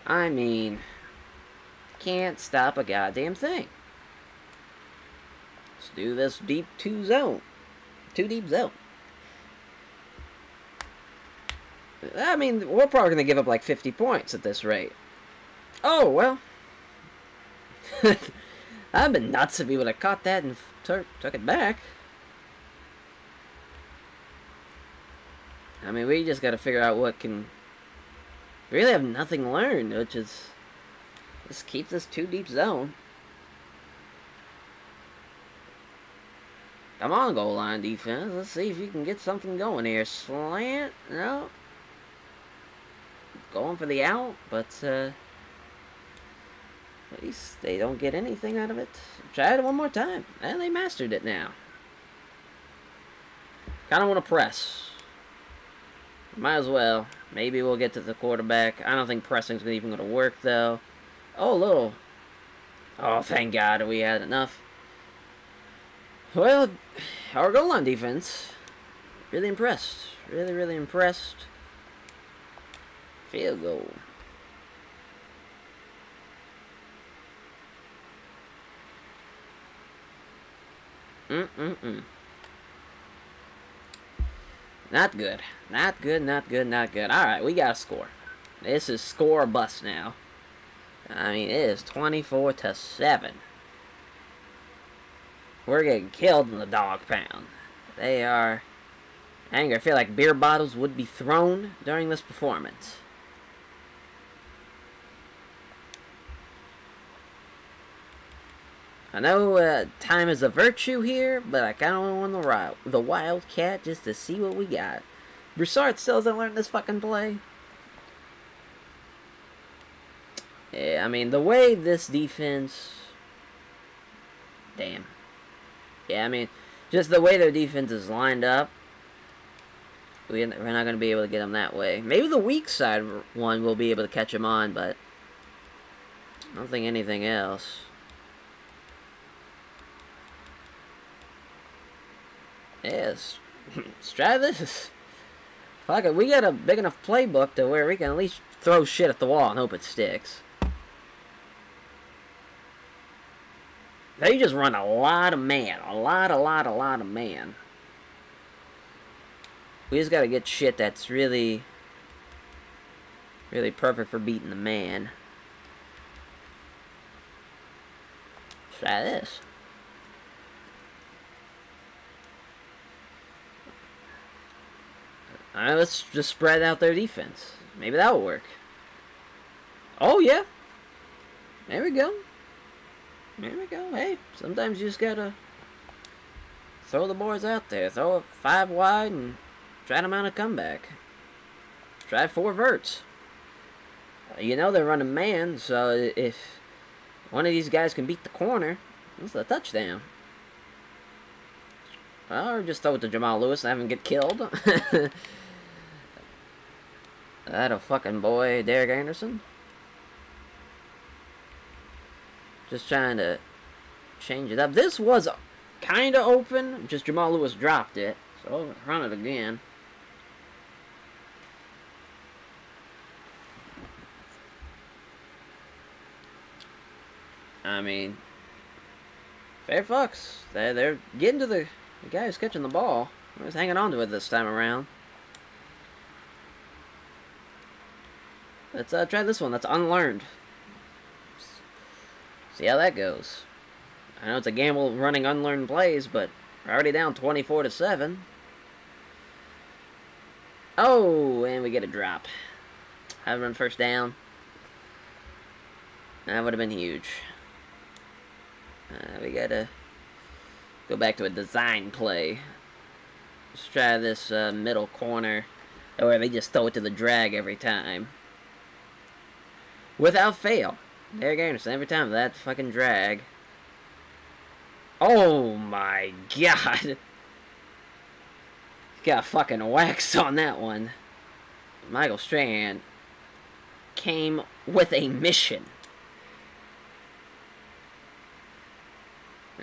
I mean, can't stop a goddamn thing. Let's do this deep two zone. Two deep zone. I mean, we're probably going to give up like 50 points at this rate. Oh, well. I'd been nuts if he would have caught that and took it back. I mean, we just got to figure out what can... We really have nothing learned, which is just keep this two deep zone. Come on, goal line defense. Let's see if you can get something going here. Slant, no. Going for the out, but at least they don't get anything out of it. Tried it one more time, and they mastered it now. Kind of want to press. Might as well. Maybe we'll get to the quarterback. I don't think pressing's even going to work, though. Oh, little. Oh, thank God we had enough. Well, our goal line defense. Really impressed. Really, really impressed. Field goal. Not good. Not good, not good, not good. Alright, we gotta score. This is score bust now. I mean, it is 24-7. We're getting killed in the dog pound. They are angry. I feel like beer bottles would be thrown during this performance. I know time is a virtue here, but I kind of want the Wildcat just to see what we got. Broussard still hasn't learned this fucking play. Yeah, I mean, the way this defense... Damn. Yeah, I mean, just the way their defense is lined up, we're not going to be able to get them that way. Maybe the weak side one will be able to catch them on, but I don't think anything else. Yes, let's try this. Fuck it, we got a big enough playbook to where we can at least throw shit at the wall and hope it sticks. They just run a lot of man. A lot of man. We just gotta get shit that's really, really perfect for beating the man. Let's try this. Alright, let's just spread out their defense. Maybe that'll work. Oh, yeah. There we go. There we go. Hey, sometimes you just gotta throw the boys out there. Throw it 5 wide and try to mount a comeback. Try 4 verts. You know they're running man, so if one of these guys can beat the corner, it's a touchdown. Or just throw it to Jamal Lewis and have him get killed. That a fucking boy, Derek Anderson. Just trying to change it up. This was kind of open, just Jamal Lewis dropped it. So, run it again. I mean, fair fucks. They're getting to the The guy who's catching the ball was hanging on to it this time around. Let's try this one. That's unlearned. See how that goes. I know it's a gamble running unlearned plays, but we're already down 24-7. Oh, and we get a drop. I'd run first down. That would have been huge. We gotta go back to a design play. Let's try this middle corner. Or they just throw it to the drag every time. Without fail. Derek Anderson, every time that fucking drag. Oh my god. Got fucking waxed on that one. Michael Strahan came with a mission.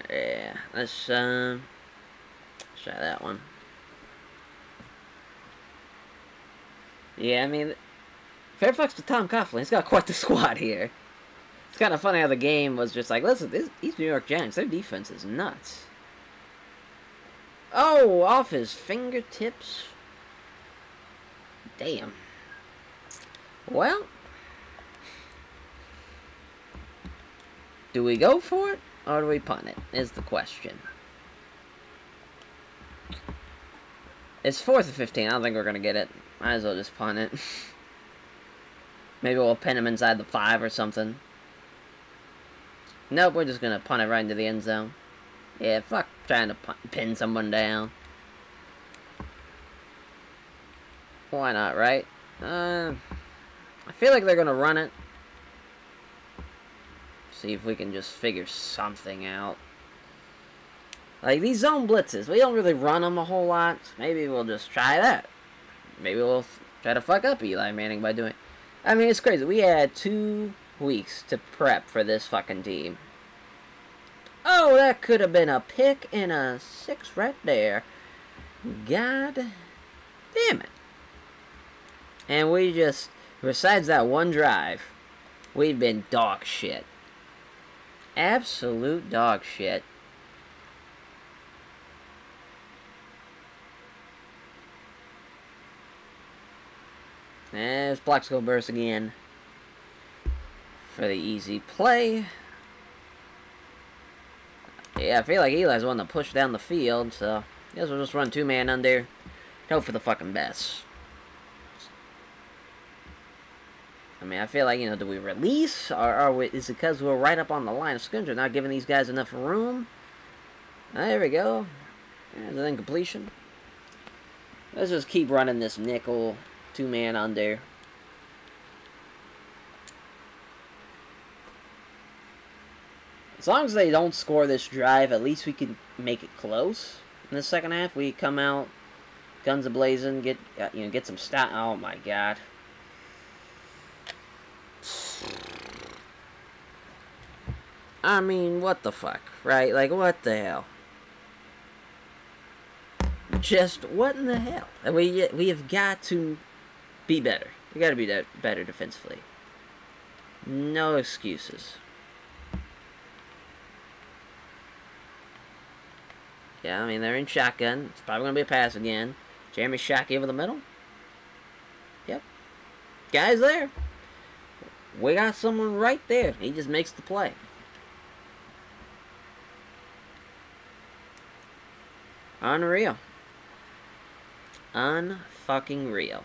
Yeah, let's try that one. Yeah, I mean, fair flex to Tom Coughlin. He's got quite the squad here. It's kind of funny how the game was just like, listen, these New York Giants, their defense is nuts. Oh, off his fingertips. Damn. Well, do we go for it? Or do we punt it, is the question. It's 4th and 15. I don't think we're going to get it. Might as well just punt it. Maybe we'll pin him inside the 5 or something. Nope, we're just going to punt it right into the end zone. Yeah, fuck trying to pin someone down. Why not, right? I feel like they're going to run it. See if we can just figure something out. Like, these zone blitzes, we don't really run them a whole lot. So maybe we'll just try that. Maybe we'll try to fuck up Eli Manning by doing... I mean, it's crazy. We had 2 weeks to prep for this fucking team. Oh, that could have been a pick and a 6 right there. God damn it. And we just... Besides that one drive, we've been dog shit. Absolute dog shit. There's blocks go burst again for the easy play. Yeah, I feel like Eli's wanting to push down the field, so I guess we'll just run 2-man under. Hope for the fucking best. I mean, I feel like, you know, do we release? Or is it because we're right up on the line of scrimmage, not giving these guys enough room? There we go. There's an incompletion. Let's just keep running this nickel 2-man under. As long as they don't score this drive, at least we can make it close. In the second half, we come out guns a-blazing, get some stop. Oh my god. I mean, what the fuck, right? Like, what the hell? Just, what in the hell? And we have got to be better. We got to be better defensively. No excuses. Yeah, I mean, they're in shotgun. It's probably going to be a pass again. Jeremy Shockey over the middle. Yep. Guy's there. We got someone right there. He just makes the play. Unreal. Un-fucking-real.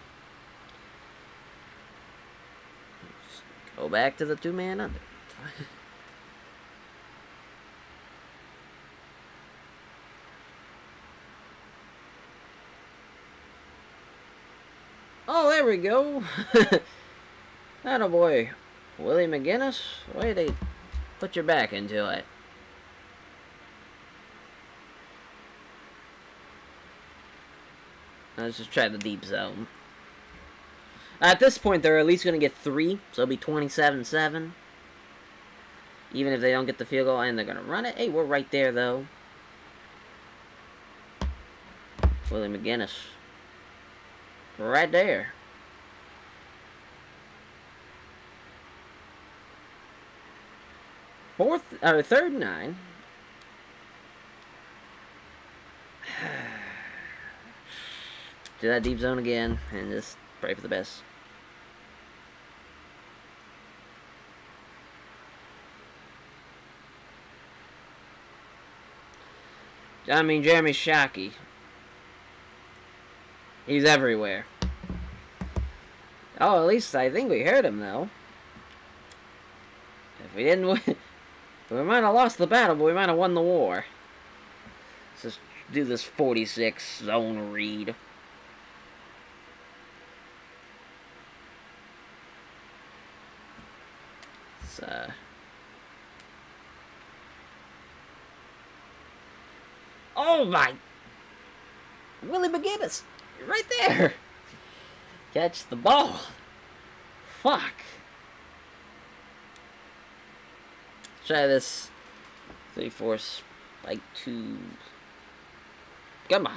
Just go back to the 2-man under. Oh, there we go. Atta boy. Willie McGinnis. Way to put your back into it. Let's just try the deep zone. At this point, they're at least going to get 3, so it'll be 27-7. Even if they don't get the field goal, and they're going to run it. Hey, we're right there, though. Willie McGinnis. Right there. Third 9. do that deep zone again and just pray for the best. I mean, Jeremy Shockey. He's everywhere. Oh, at least I think we heard him, though. If we didn't win... we might have lost the battle, but we might have won the war. Let's just do this 46 zone read. It's, oh my! Willie McGinnis! Right there! Catch the ball! Fuck! Let's try this 3-4 spike 2. Come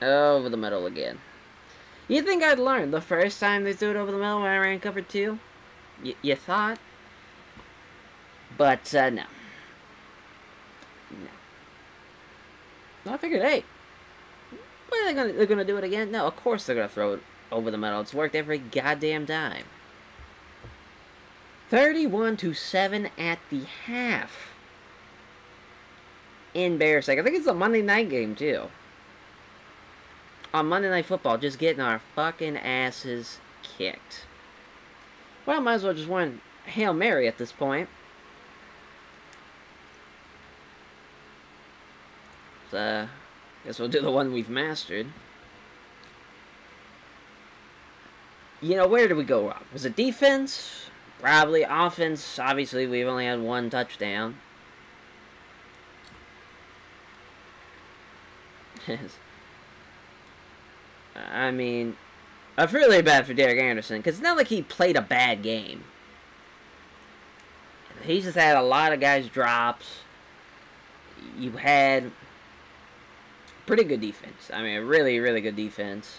on! Over the middle again. You think I'd learn the first time they threw it over the middle when I ran cover 2? You thought? But, no. No. I figured, hey, what are they gonna, they're gonna do it again? No, of course they're gonna throw it over the middle. It's worked every goddamn time. 31-7 at the half. Embarrassing. I think it's a Monday night game, too. On Monday Night Football, just getting our fucking asses kicked. Well, might as well just win Hail Mary at this point. Guess we'll do the one we've mastered. You know, where did we go wrong? Was it defense? Probably offense. Obviously, we've only had one touchdown. I mean, I feel really bad for Derek Anderson, because it's not like he played a bad game. He's just had a lot of guys drops. You had... pretty good defense. I mean, really, really good defense.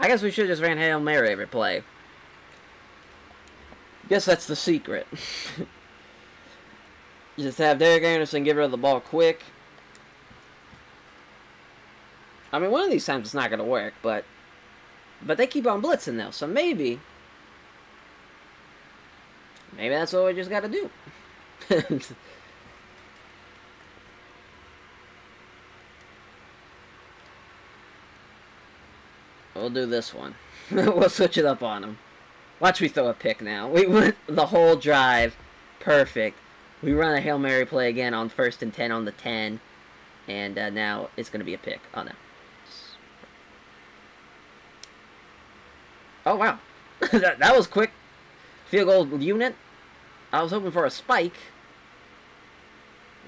I guess we should have just ran Hail Mary every play. Guess that's the secret. You just have Derek Anderson get rid of the ball quick. I mean, one of these times it's not going to work, but they keep on blitzing, though, so maybe that's what we just got to do. We'll do this one. We'll switch it up on him. Watch me throw a pick now. We went the whole drive. Perfect. We run a Hail Mary play again on 1st and 10 on the 10. And now it's going to be a pick. Oh, no. Oh, wow. that was quick. Field goal unit. I was hoping for a spike.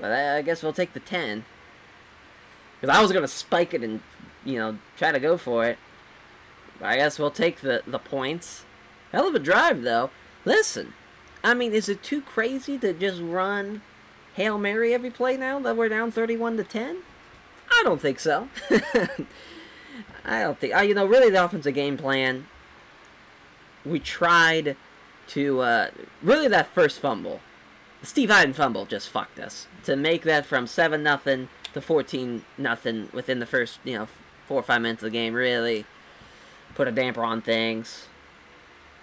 But I guess we'll take the 10. Because I was going to spike it and, you know, try to go for it. I guess we'll take the points. Hell of a drive, though. Listen, I mean, is it too crazy to just run Hail Mary every play now that we're down 31-10? I don't think so. I don't think... you know, really, the offensive game plan, we tried to... really, that first fumble, the Steve Heiden fumble, just fucked us. To make that from 7-0 to 14-0 within the first, you know, 4 or 5 minutes of the game, really... put a damper on things.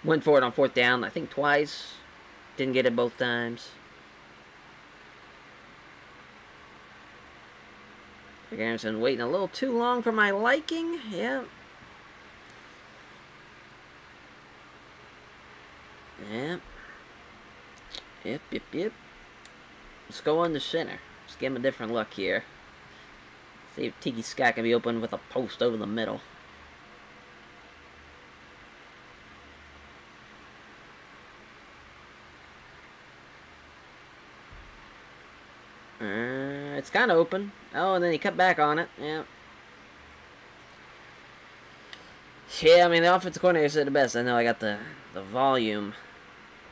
Went for it on 4th down, I think twice. Didn't get it both times. Anderson waiting a little too long for my liking. Yeah. Yeah. Yep, yep, yep. Let's go on the center. Let's give him a different look here. See if Tiki Scott can be open with a post over the middle. It's kind of open. Oh, and then he cut back on it. Yeah. Yeah, I mean, the offensive coordinator said the best. I know I got the volume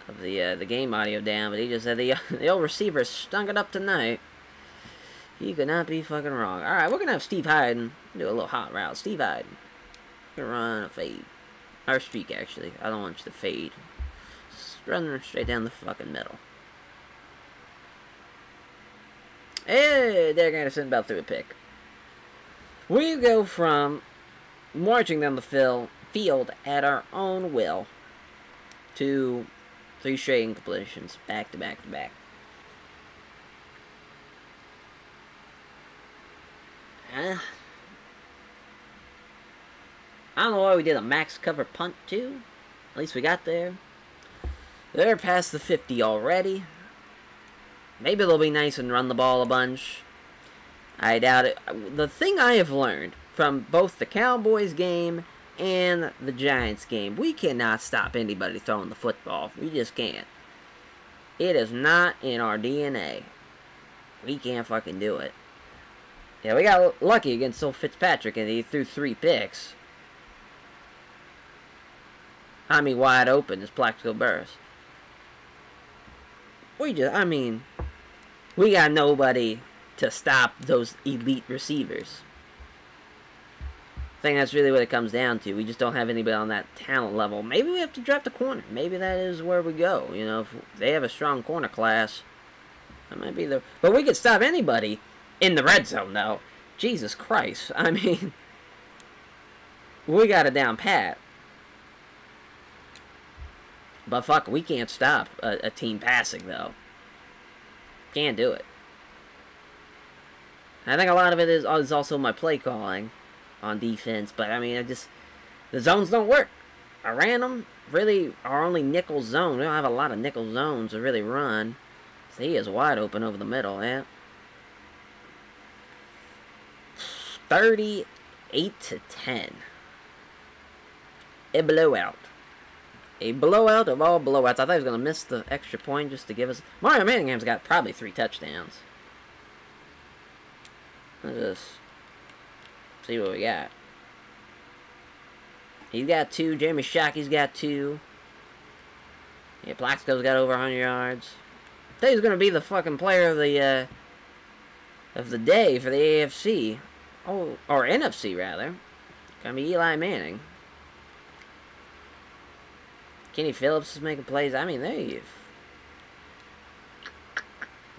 of the game audio down, but he just said the old receiver stunk it up tonight. He could not be fucking wrong. All right, we're going to have Steve Heiden do a little hot route. Steve Heiden. We're going to run a fade. Or streak, actually. I don't want you to fade. Just run straight down the fucking middle. Hey, Derek Anderson about through a pick. We go from marching down the field at our own will to three straight incompletions, back to back to back. I don't know why we did a max cover punt too. At least we got there. They're past the 50 already. Maybe they'll be nice and run the ball a bunch. I doubt it. The thing I have learned from both the Cowboys game and the Giants game, we cannot stop anybody throwing the football. We just can't. It is not in our DNA. We can't fucking do it. Yeah, we got lucky against old Fitzpatrick, and he threw 3 picks. I mean, wide open is practical burst. We got nobody to stop those elite receivers. I think that's really what it comes down to. We just don't have anybody on that talent level. Maybe we have to draft a corner. Maybe that is where we go. You know, if they have a strong corner class, that might be the... But we could stop anybody in the red zone, though. Jesus Christ. I mean, we got it down pat. But fuck, we can't stop a team passing, though. Can't do it. I think a lot of it is also my play calling on defense, but I mean, the zones don't work. I ran them. Really, our only nickel zone. We don't have a lot of nickel zones to really run. So he is wide open over the middle, man. 38-10. A blowout. A blowout of all blowouts. I thought he was going to miss the extra point just to give us... Mario Manningham's got probably 3 touchdowns. Let's just see what we got. He's got 2. Jamie Shockey's got 2. Yeah, Plaxico's got over 100 yards. I think he's going to be the fucking player of the day for the AFC. Oh, or NFC, rather. It's going to be Eli Manning. Kenny Phillips is making plays. I mean, they've...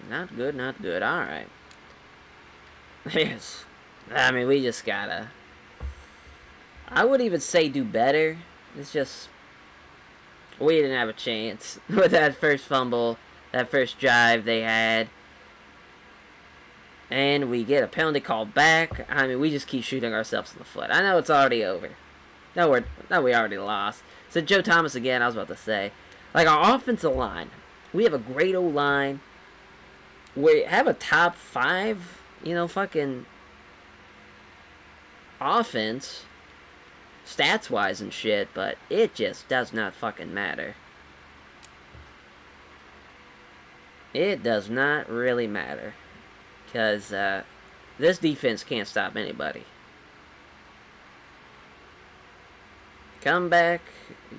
Not good, not good. Alright. Yes. I mean, we just gotta... I would even say do better. It's just... We didn't have a chance with that first fumble, that first drive they had. And we get a penalty call back. I mean, we just keep shooting ourselves in the foot. I know it's already over. No, we already lost. So Joe Thomas again, I was about to say. Like, our offensive line. We have a great O-line. We have a top 5, you know, fucking offense. Stats-wise and shit, but it just does not fucking matter. It does not really matter. Because this defense can't stop anybody. Come back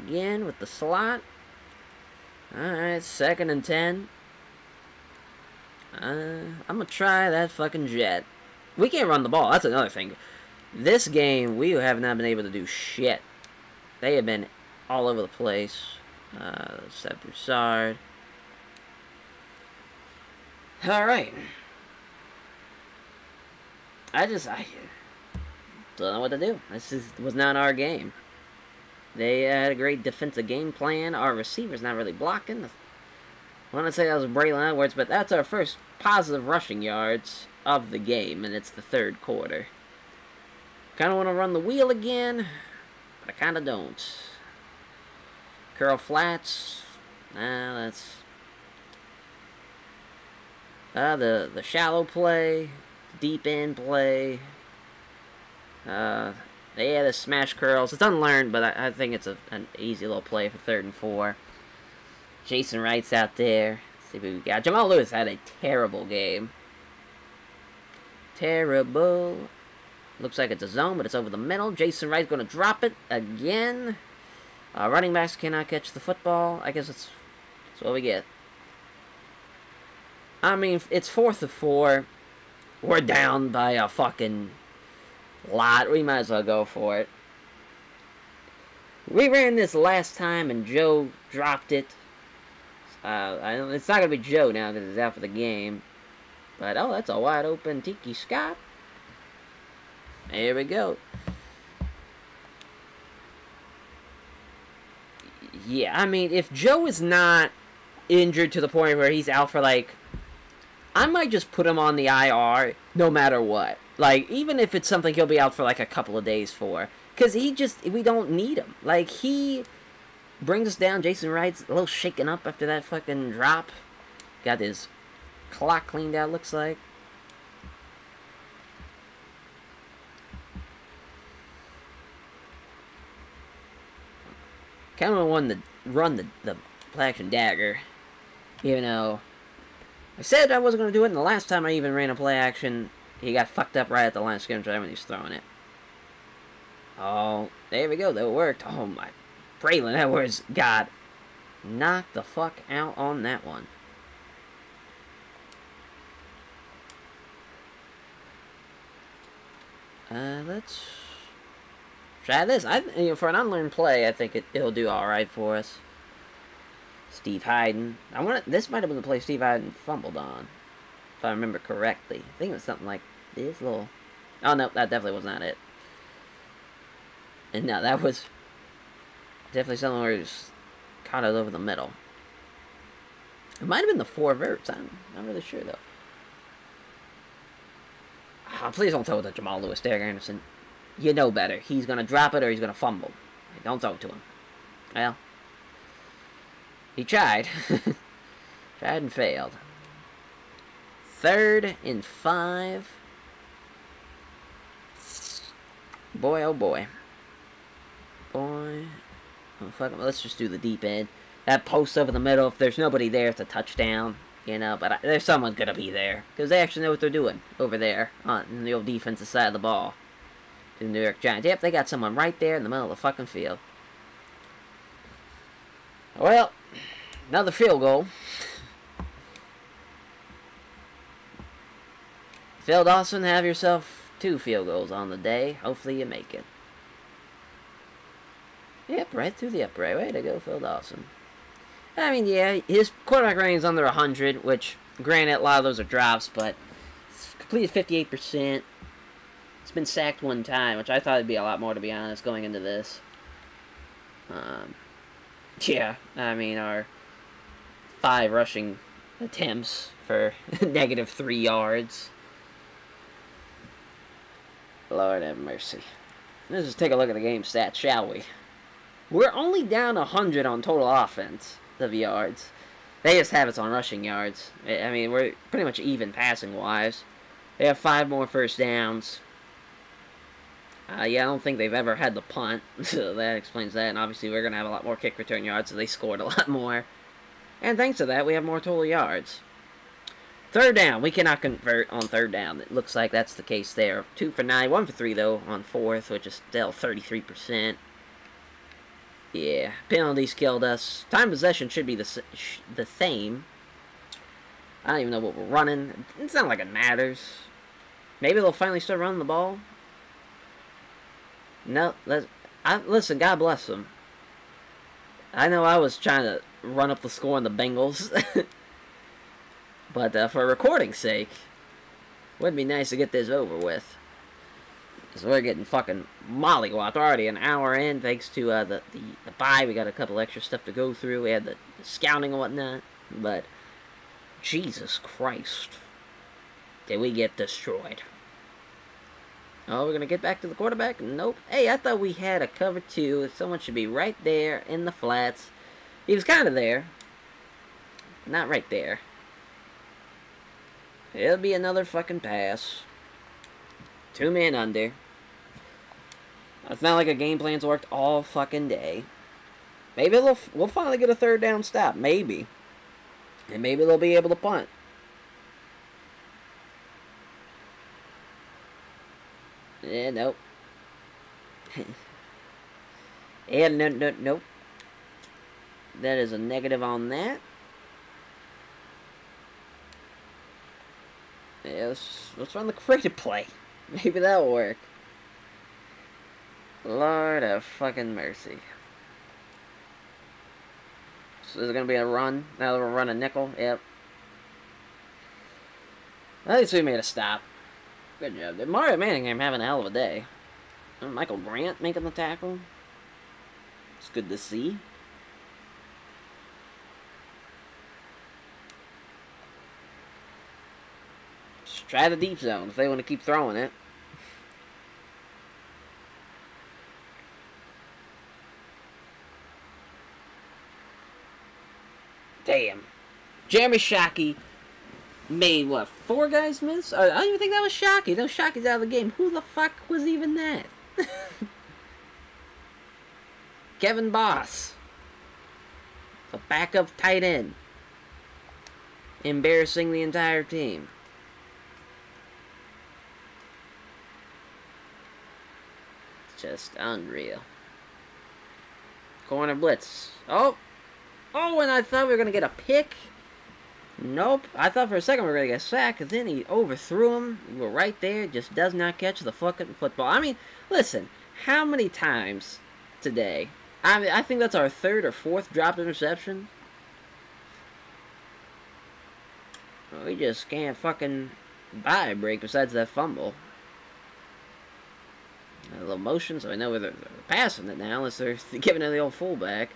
again with the slot. Alright, 2nd and 10. I'm going to try that fucking jet. We can't run the ball. That's another thing. This game, we have not been able to do shit. They have been all over the place. Seth Broussard. Alright. I don't know what to do. This was not our game. They had a great defensive game plan. Our receiver's not really blocking. I want to say that was Braylon Edwards, but that's our first positive rushing yards of the game, and it's the 3rd quarter. Kind of want to run the wheel again, but I kind of don't. Curl flats. That's... the shallow play. Deep end play. Yeah, the smash curls. It's unlearned, but I think it's an easy little play for 3rd and 4. Jason Wright's out there. Let's see what we got. Jamal Lewis had a terrible game. Terrible. Looks like it's a zone, but it's over the middle. Jason Wright's going to drop it again. Running backs cannot catch the football. I guess that's what we get. I mean, it's 4th of 4. We're down by a fucking... lot. We might as well go for it. We ran this last time and Joe dropped it. It's not going to be Joe now because he's out for the game. But, oh, that's a wide open Tiki Scott. Here we go. Yeah, I mean, if Joe is not injured to the point where he's out for, like, I might just put him on the IR no matter what. Like, even if it's something he'll be out for, like, a couple of days for. Because he just, we don't need him. Like, he brings us down. Jason Wright's a little shaken up after that fucking drop. Got his clock cleaned out, looks like. Kind of wanted to run the black and dagger, even though I said I wasn't going to do it, and the last time I even ran a play action, he got fucked up right at the line of scrimmage when he was throwing it. Oh, there we go, that worked. Oh my, Braylon Edwards got knocked the fuck out on that one. Let's try this. You know, for an unlearned play, I think it'll do all right for us. Steve Heiden. This might have been the play Steve Heiden fumbled on, if I remember correctly. I think it was something like this little. Oh no, that definitely was not it. And no, that was definitely something where he just caught it over the middle. It might have been the four verts. I'm not really sure though. Oh, please don't throw it to Jamal Lewis, Derek Anderson. You know better. He's going to drop it or he's going to fumble. Don't throw it to him. Well, he tried. Tried and failed. 3rd and 5. Boy, oh boy. Boy. Oh, fuck him. Let's just do the deep end. That post over the middle, if there's nobody there, it's a touchdown. You know, but there's someone going to be there. Because they actually know what they're doing over there on the old defensive side of the ball. To the New York Giants. Yep, they got someone right there in the middle of the fucking field. Well, another field goal. Phil Dawson, have yourself 2 field goals on the day. Hopefully you make it. Yep, right through the upright. Way to go, Phil Dawson. I mean, yeah, his quarterback rating is under 100, which, granted, a lot of those are drops, but it's completed 58%. It's been sacked 1 time, which I thought it'd be a lot more, to be honest, going into this. Yeah, I mean, our 5 rushing attempts for negative 3 yards. Lord have mercy. Let's just take a look at the game stats, shall we? We're only down 100 on total offense of yards. They just have us on rushing yards. I mean, we're pretty much even passing-wise. They have 5 more first downs. Yeah, I don't think they've ever had the punt, so that explains that. And obviously, we're going to have a lot more kick return yards, so they scored a lot more. And thanks to that, we have more total yards. 3rd down. We cannot convert on 3rd down. It looks like that's the case there. 2 for 9. 1 for 3, though, on 4th, which is still 33%. Yeah, penalties killed us. Time possession should be the same. I don't even know what we're running. It's not like it matters. Maybe they'll finally start running the ball. No, listen, God bless them. I know I was trying to run up the score on the Bengals. But for recording's sake, wouldn't be nice to get this over with. So we're getting fucking mollywopped already an hour in, thanks to the bye. We got a couple extra stuff to go through. We had the scouting and whatnot. But, Jesus Christ, did we get destroyed. Oh, we're going to get back to the quarterback? Nope. Hey, I thought we had a cover 2. Someone should be right there in the flats. He was kind of there. Not right there. It'll be another fucking pass. 2 men under. It's not like a game plan's worked all fucking day. Maybe we'll finally get a 3rd down stop. Maybe. And maybe they'll be able to punt. Yeah, nope. And nope. That is a negative on that. Yeah, let's run the creative play. Maybe that'll work. Lord of fucking mercy. So there's going to be a run. Now we're running nickel. Yep. At least we made a stop. Good job. Mario Manningham having a hell of a day. And Michael Grant making the tackle. It's good to see. Just try the deep zone if they want to keep throwing it. Damn. Jeremy Shockey made, what, 4 guys miss? I don't even think that was Shockey. No, Shockey's out of the game. Who the fuck was even that? Kevin Boss. A backup tight end. Embarrassing the entire team. Just unreal. Corner blitz. Oh! Oh, and I thought we were going to get a pick. Nope. I thought for a second we were going to get a sack, and then he overthrew him. We were right there. Just does not catch the fucking football. I mean, listen, how many times today? I mean, I think that's our 3rd or 4th dropped interception. We just can't fucking buy a break besides that fumble. A little motion, so I know they're passing it now, unless they're giving it the old fullback.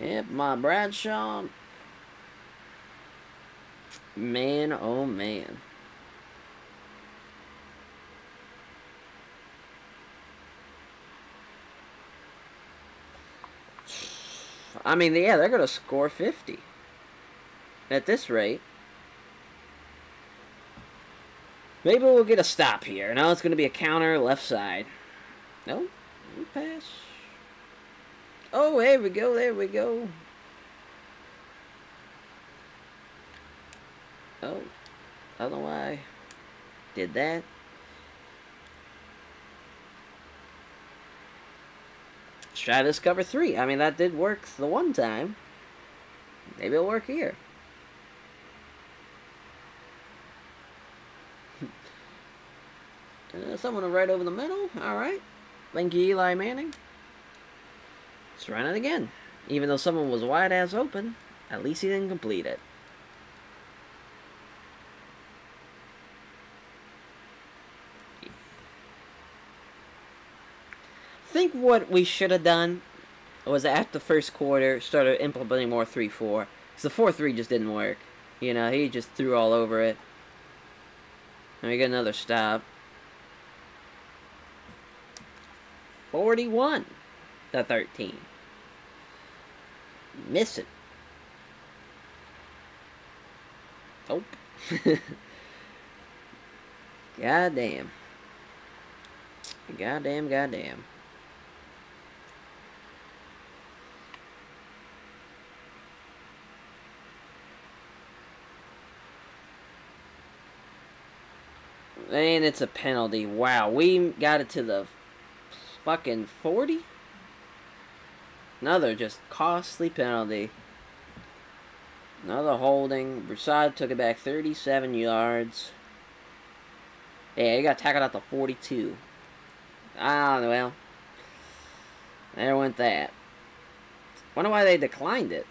Yep, my Bradshaw. Man, oh man. I mean, yeah, they're going to score 50. At this rate. Maybe we'll get a stop here. Now it's going to be a counter left side. No, pass. Oh, there we go, there we go. Oh, I don't know why I did that. Let's try this cover 3. I mean, that did work the one time. Maybe it'll work here. Someone right over the middle. All right. Thank you, Eli Manning. Let's run it again. Even though someone was wide ass open, at least he didn't complete it. I think what we should have done was after the first quarter, started implementing more 3-4. Because the 4-3 just didn't work. You know, he just threw all over it. And we get another stop. 41-13. Miss it. Nope. Goddamn. Goddamn, goddamn. And it's a penalty. Wow, we got it to the fucking 40? Another just costly penalty. Another holding. Broussard took it back 37 yards. Yeah, he got tackled out the 42. Ah, well. There went that. Wonder why they declined it.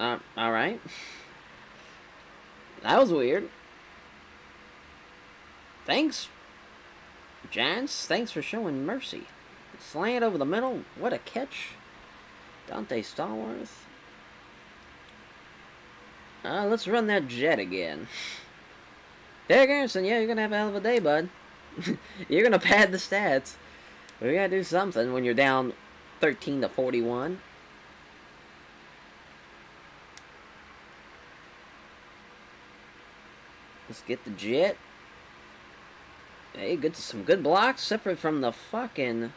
Alright. That was weird. Thanks, Giants. Thanks for showing mercy. Slant over the middle. What a catch. Dante Stallworth. Let's run that jet again. Derek Anderson, yeah, you're going to have a hell of a day, bud. You're going to pad the stats. We got to do something when you're down 13-41. Let's get the jet. Hey, good, some good blocks, separate from the fucking...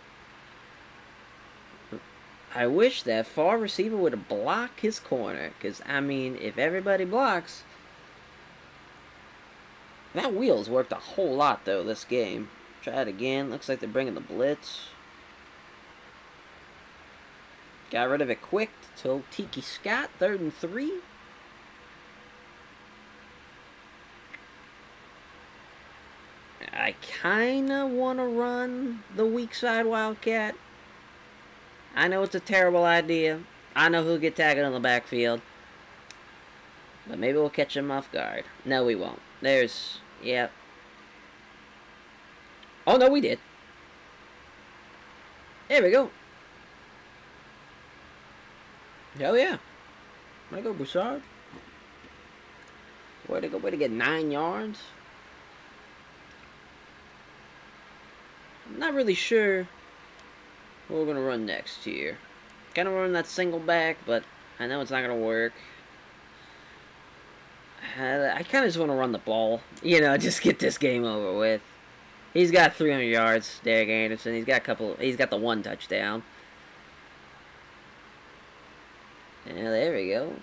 I wish that far receiver would block his corner. Because, I mean, if everybody blocks... That wheel's worked a whole lot, though, this game. Try it again. Looks like they're bringing the blitz. Got rid of it quick till Tiki Scott, 3rd and 3. I kinda wanna run the weak side Wildcat. I know it's a terrible idea. I know who'll get tackled in the backfield. But maybe we'll catch him off guard. No, we won't. There's... Yep. Oh, no, we did. There we go. Hell yeah. Way to go, Broussard. Way to get 9 yards. I'm not really sure what we're going to run next here. Kind of run that single back, but I know it's not going to work. I kind of just want to run the ball. You know, just get this game over with. He's got 300 yards, Derek Anderson. He's got a couple. He's got the 1 touchdown. Yeah, there we go.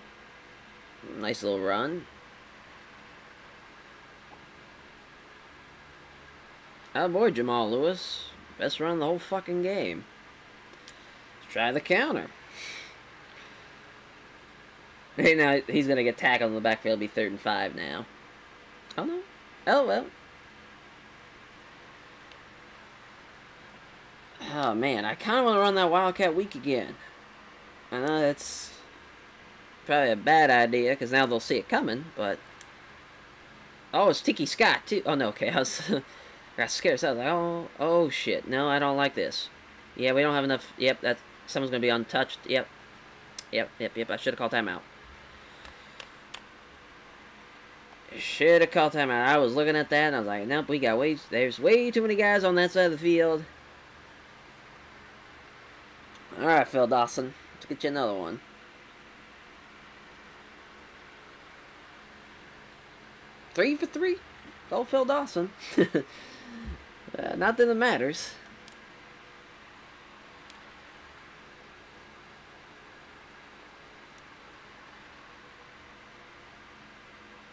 Nice little run. Oh boy, Jamal Lewis. Best run of the whole fucking game. Let's try the counter. Hey, now he's gonna get tackled in the backfield. It'll be 3rd and 5 now. Oh no. Oh well. Oh man, I kind of want to run that Wildcat week again. I know that's probably a bad idea because now they'll see it coming. But oh, it's Tiki Scott too. Oh no, okay, I got scared. So I was like, oh shit, no, I don't like this. Yeah, we don't have enough. Yep, that someone's gonna be untouched. Yep. I should have called timeout. Should have called timeout. I was looking at that and I was like, nope, we got there's way too many guys on that side of the field. Alright, Phil Dawson. Let's get you another one. Three for three. Go Phil Dawson. Not that it matters.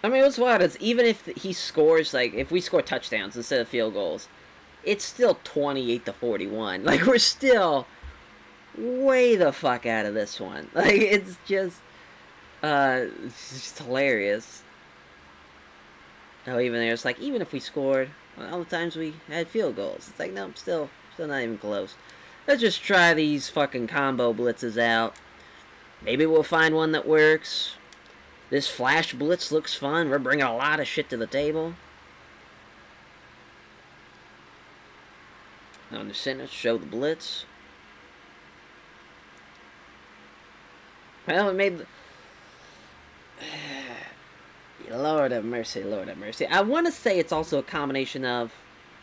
I mean, what's wild is even if he scores, like, if we score touchdowns instead of field goals, it's still 28 to 41. Like, we're still way the fuck out of this one. Like, it's just hilarious. Oh, even there, it's like, even if we scored, all the times we had field goals, it's like, no, I'm still not even close. Let's just try these fucking combo blitzes out. Maybe we'll find one that works. This flash blitz looks fun. We're bringing a lot of shit to the table. On the center, show the blitz. Well, it made... Lord have mercy, Lord have mercy. I want to say it's also a combination of...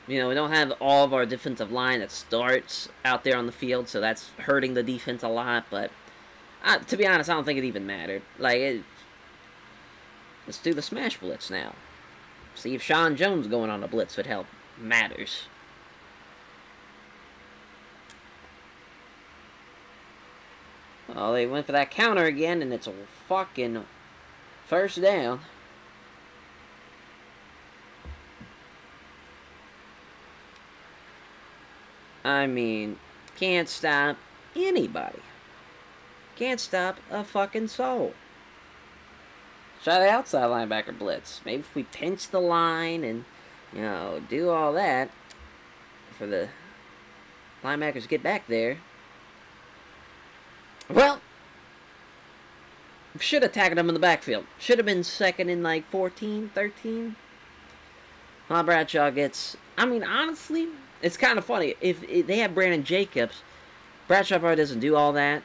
You know, we don't have all of our defensive line that starts out there on the field, so that's hurting the defense a lot, but... to be honest, I don't think it even mattered. Like, it... Let's do the smash blitz now. See if Sean Jones going on a blitz would help. Matters. Oh, they went for that counter again, and it's a fucking first down. I mean, can't stop anybody. Can't stop a fucking soul. Try the outside linebacker blitz. Maybe if we pinch the line and, you know, do all that for the linebackers to get back there. Well, should have tackled him in the backfield. Should have been 2nd and like 14, 13. Well, Bradshaw gets... I mean, honestly, it's kind of funny. If they have Brandon Jacobs, Bradshaw probably doesn't do all that.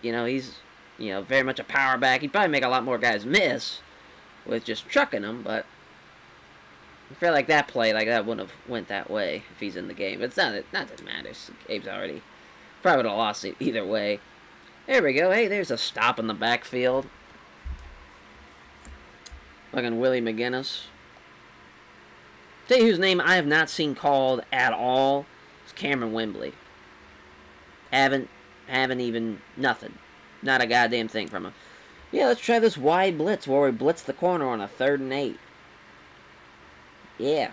You know, he's... You know, very much a power back. He'd probably make a lot more guys miss with just trucking them, but I feel like that play, like, that wouldn't have went that way if he's in the game. But it's not that it matters. Gabe's already probably would have lost it either way. There we go. Hey, there's a stop in the backfield. Fucking Willie McGinnis. Tell you whose name I have not seen called at all. It's Kamerion Wimbley. Haven't even nothing. Not a goddamn thing from him. Yeah, let's try this wide blitz where we blitz the corner on a 3rd and 8. Yeah.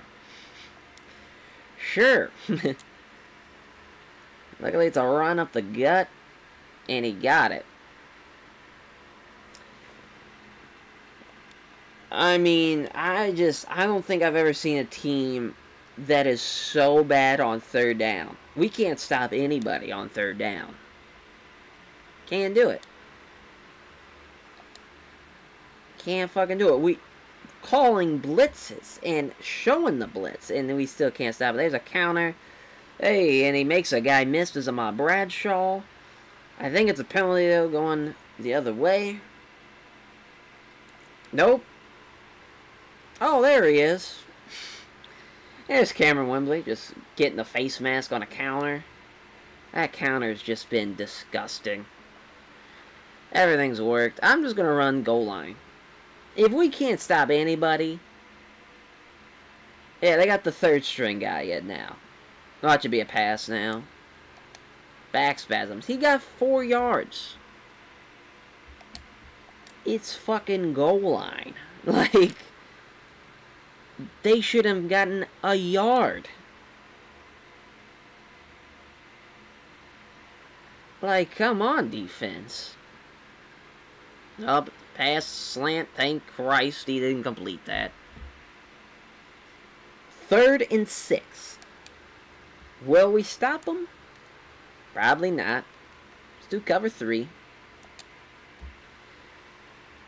Sure. Luckily, it's a run up the gut, and he got it. I mean, I don't think I've ever seen a team that is so bad on 3rd down. We can't stop anybody on 3rd down. Can't do it. can't fucking do it. We calling blitzes and showing the blitz, and we still can't stop it. There's a counter. Hey, and he makes a guy miss. This is Ahmad Bradshaw. I think it's a penalty, though, going the other way. Nope. Oh, there he is. There's Kamerion Wimbley just getting the face mask on a counter. That counter's just been disgusting. Everything's worked. I'm just going to run goal line. If we can't stop anybody... Yeah, they got the third string guy yet now. Oh, that should be a pass now. Back spasms. He got 4 yards. It's fucking goal line. Like... They should have gotten a yard. Like, come on, defense. Up, pass, slant, thank Christ he didn't complete that. 3rd and 6. Will we stop them? Probably not. Let's do cover 3.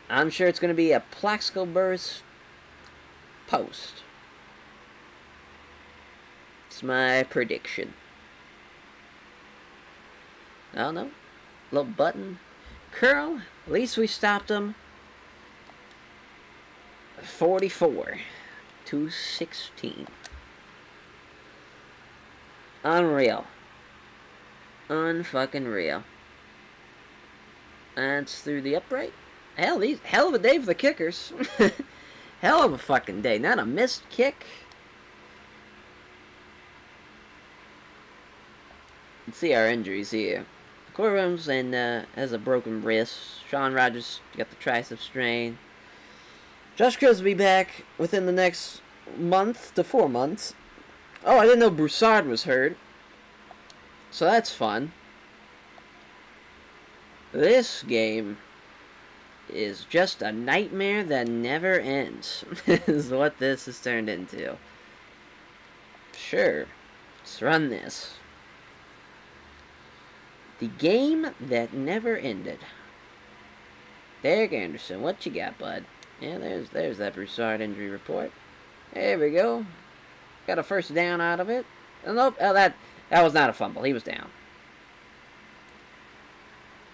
I'm sure it's going to be a Plaxico Burress post. It's my prediction. I don't know. Little button. Curl. At least we stopped him. 44. 216. Unreal. Unfucking real. That's through the upright. Hell, hell of a day for the kickers. Hell of a fucking day. Not a missed kick. Let's see our injuries here. Corbin's and has a broken wrist. Shaun Rogers got the tricep strain. Josh Cribbs will be back within the next month to 4 months. Oh, I didn't know Broussard was hurt. So that's fun. This game is just a nightmare that never ends, is what this has turned into. Sure, let's run this. The game that never ended. Derek Anderson, what you got, bud? Yeah, there's that Broussard injury report. There we go. Got a first down out of it. Oh, nope, oh, that was not a fumble. He was down.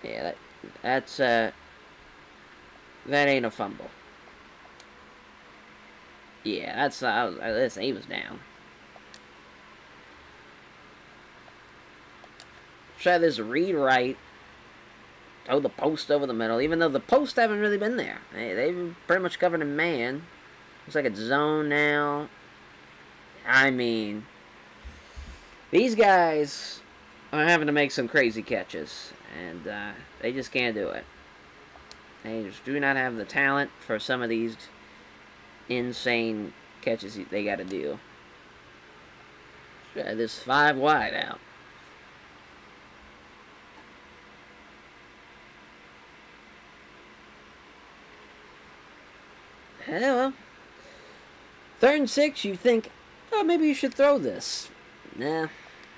Yeah, that ain't a fumble. Yeah, that's not... Listen, he was down. Try this read-right. Throw the post over the middle, even though the posts haven't really been there. Hey, they've pretty much covered a man. Looks like it's zone now. I mean... These guys are having to make some crazy catches. And they just can't do it. They just do not have the talent for some of these insane catches they got to do. Try this 5 wide out. Well, 3rd and 6, you think, oh, maybe you should throw this. Nah,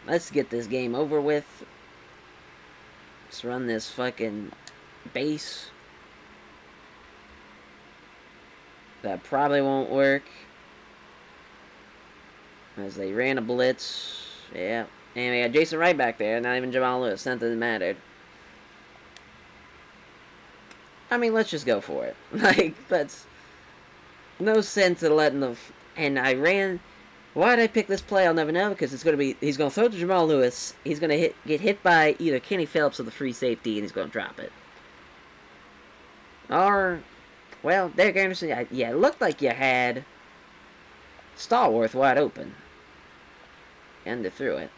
let's get this game over with. Let's run this fucking base. That probably won't work. As they ran a blitz. Yeah. And we got Jason Wright back there. Not even Jamal Lewis. Nothing that mattered. I mean, let's just go for it. Like, that's... No sense of letting the... And I ran... Why did I pick this play? I'll never know. Because it's going to be... He's going to throw to Jamal Lewis. He's going to get hit by either Kenny Phillips or the free safety. And he's going to drop it. Or... Well, Derek Anderson, yeah, it looked like you had Stallworth wide open. And they threw it.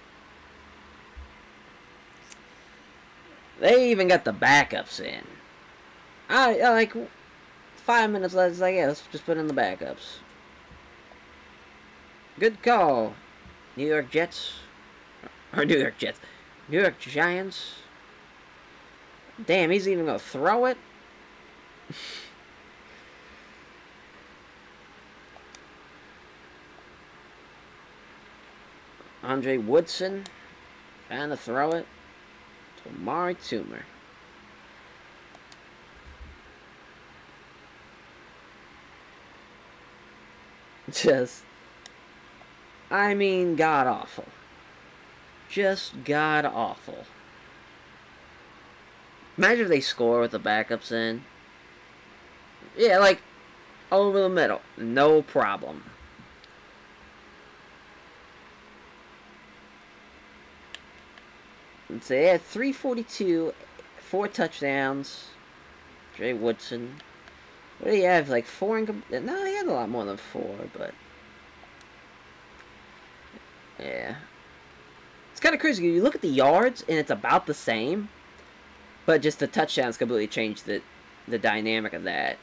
They even got the backups in. I like, 5 minutes left, it's like, yeah, let's just put in the backups. Good call. New York Jets. Or New York Jets. New York Giants. Damn, he's even going to throw it? Andre Woodson, trying to throw it to Amari Toomer. Just, I mean, god-awful. Just god-awful. Imagine if they score with the backups in. Yeah, like, over the middle. No problem. So they had 342, 4 touchdowns. Jay Woodson. What do you have? Like 4 incomplete? No, he had a lot more than 4, but yeah. It's kind of crazy. You look at the yards, and it's about the same, but just the touchdowns completely changed the dynamic of that.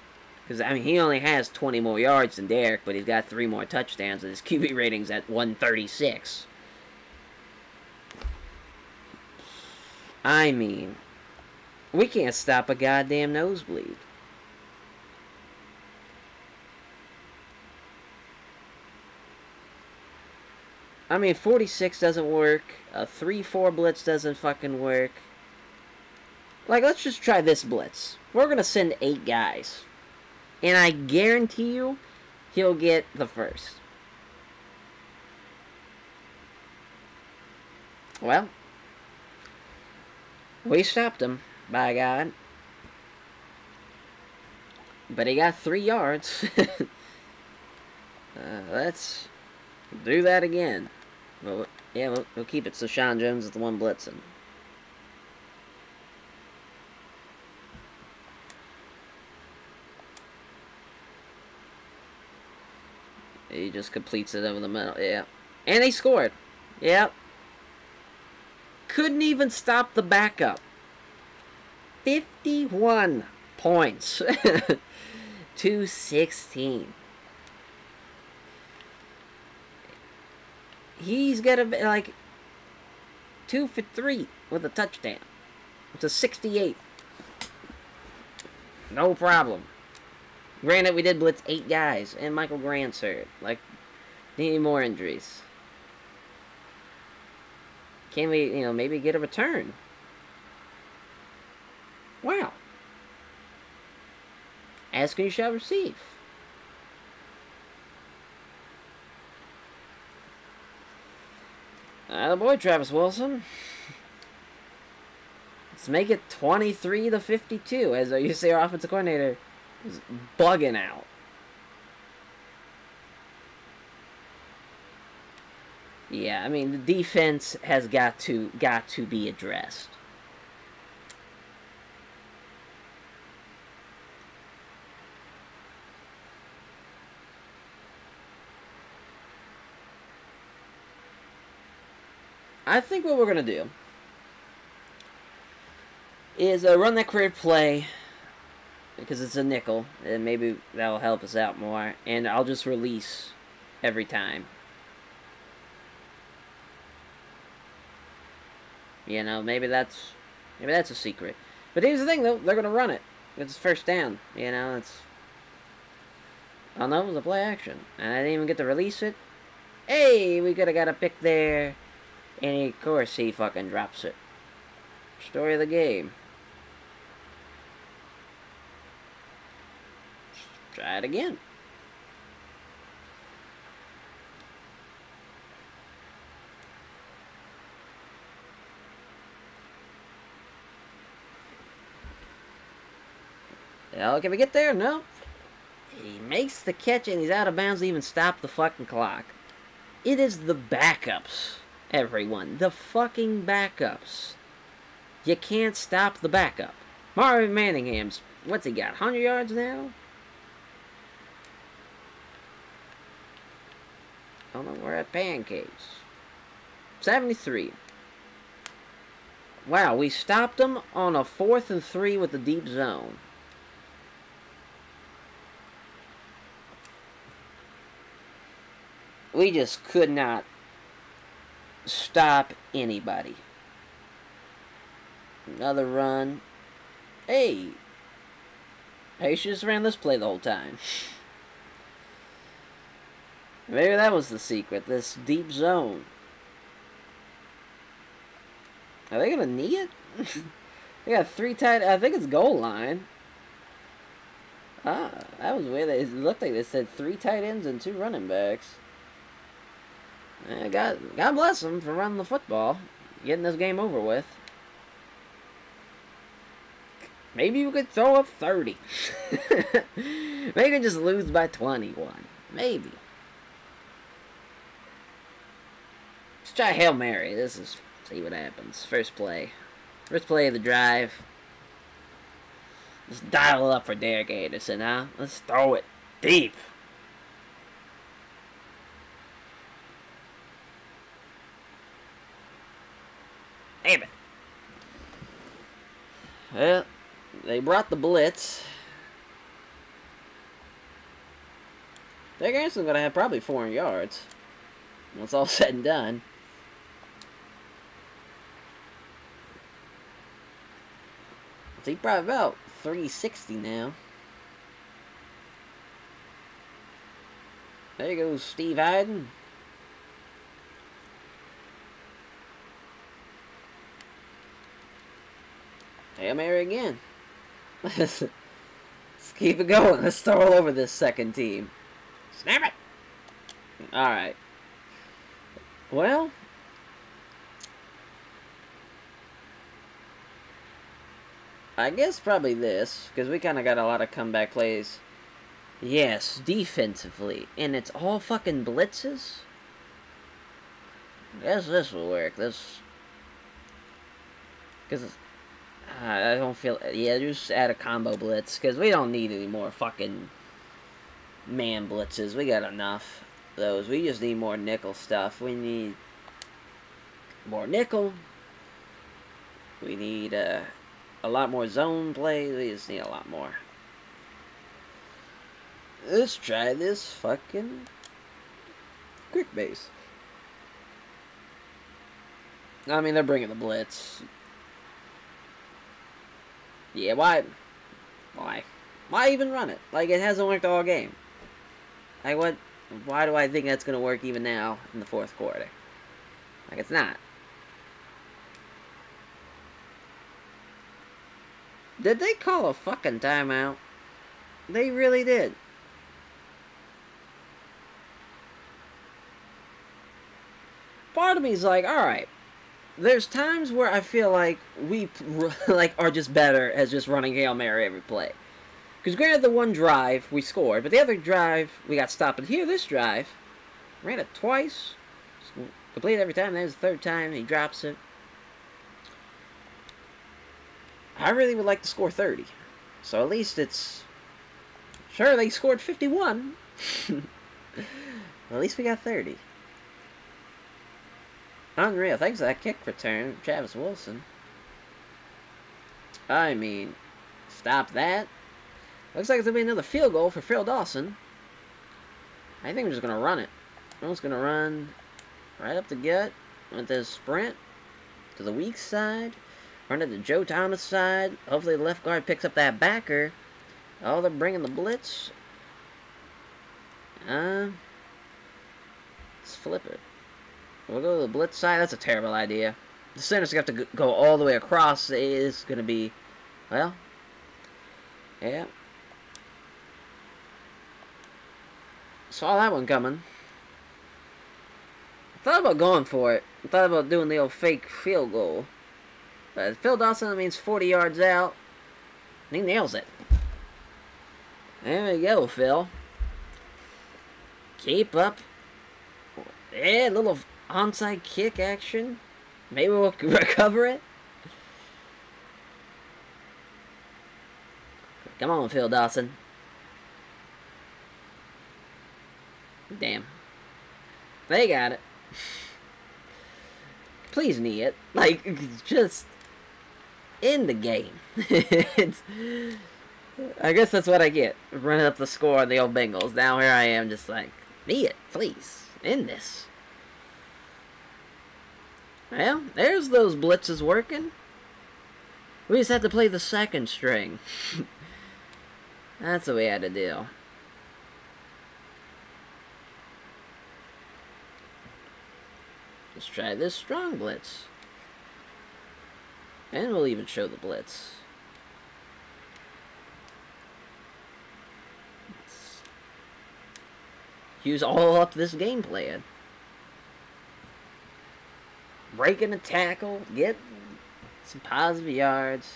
Because, I mean, he only has 20 more yards than Derek, but he's got 3 more touchdowns, and his QB rating's at 136. I mean, we can't stop a goddamn nosebleed. I mean, 46 doesn't work. A 3-4 blitz doesn't fucking work. Like, let's just try this blitz. We're gonna send 8 guys. And I guarantee you, he'll get the first. Well, we stopped him, by God. But he got 3 yards. Let's do that again. Well, yeah, we'll keep it. So Sean Jones is the one blitzing. He just completes it over the middle. Yeah. And they scored. Yep. Couldn't even stop the backup. 51 points. 216. He's got to be like 2 for 3 with a touchdown. It's a 68. No problem. Granted, we did blitz 8 guys, and Michael Grant's hurt. Like, need more injuries. Can we, you know, maybe get a return? Wow. Ask and you shall receive. Ah, the boy, Travis Wilson. Let's make it 23-52, as I used to say, our offensive coordinator was bugging out. Yeah, I mean, the defense has got to be addressed. I think what we're going to do is run that creative play, because it's a nickel, and maybe that'll help us out more. And I'll just release every time. You know, maybe that's a secret. But here's the thing, though. They're going to run it. It's first down. You know, it's... I don't know, it was a play action. And I didn't even get to release it. Hey, we could have got a pick there. And, of course, he fucking drops it. Story of the game. Try it again. Well, can we get there? No. He makes the catch and he's out of bounds to even stop the fucking clock. It is the backups, everyone. The fucking backups. You can't stop the backup. Marvin Manningham's, what's he got, 100 yards now? Oh no, we're at pancakes. 73. Wow, we stopped him on a 4th and 3 with the deep zone. We just could not stop anybody. Another run. Hey! Hey, she just ran this play the whole time. Maybe that was the secret, this deep zone. Are they going to knee it? They got 3 tight... I think it's goal line. Huh, that was weird. It looked like they said 3 tight ends and 2 running backs. God bless them for running the football. Getting this game over with. Maybe we could throw up 30. Maybe just lose by 21. Maybe. Let's try Hail Mary. This is... see what happens. First play. First play of the drive. Let's dial up for Derek Anderson, huh? Let's throw it deep. Damn it. Well, they brought the blitz. Derek Anderson's going to have probably 4 yards. When it's all said and done. So he's probably about 360 now. There goes Steve Heiden. Hail Mary again. Let's keep it going. Let's throw all over this second team. Snap it! Alright. Well... I guess probably this, because we kind of got a lot of comeback plays. Yes, defensively. And it's all fucking blitzes? I guess this will work. This... because... I don't feel... yeah, just add a combo blitz, because we don't need any more fucking man blitzes. We got enough of those. We just need more nickel stuff. We need more nickel. We need, a lot more zone play. We just need a lot more. Let's try this fucking quick base. I mean, they're bringing the blitz. Yeah, why even run it? Like, it hasn't worked all game. Like, what? Why do I think that's gonna work even now in the fourth quarter? Like, it's not. Did they call a fucking timeout? They really did. Part of me's like, alright. There's times where I feel like we are just better as just running Hail Mary every play. Because granted, the one drive, we scored. But the other drive, we got stopped. And here, this drive, ran it twice. Completed every time. There's the third time. He drops it. I really would like to score 30. So at least it's... sure, they scored 51. At least we got 30. Unreal. Thanks to that kick return, Travis Wilson. I mean, stop that. Looks like it's going to be another field goal for Phil Dawson. I think we're just going to run it. We're just going to run right up the gut with this sprint to the weak side. Run it to Joe Thomas' side. Hopefully the left guard picks up that backer. Oh, they're bringing the blitz. Let's flip it. We'll go to the blitz side. That's a terrible idea. The center's going to have to go all the way across. It is going to be... well... yeah. Saw that one coming. Thought about going for it. Thought about doing the old fake field goal. But Phil Dawson means 40 yards out. And he nails it. There we go, Phil. Keep up. Yeah, a little onside kick action. Maybe we'll recover it. Come on, Phil Dawson. Damn. They got it. Please knee it. Like, just... in the game. I guess that's what I get. Running up the score on the old Bengals. Now here I am just like, be it, please. End this. Well, there's those blitzes working. We just had to play the second string. That's what we had to do. Let's try this strong blitz. And we'll even show the blitz. Hughes all up this game plan. Breaking a tackle, get some positive yards.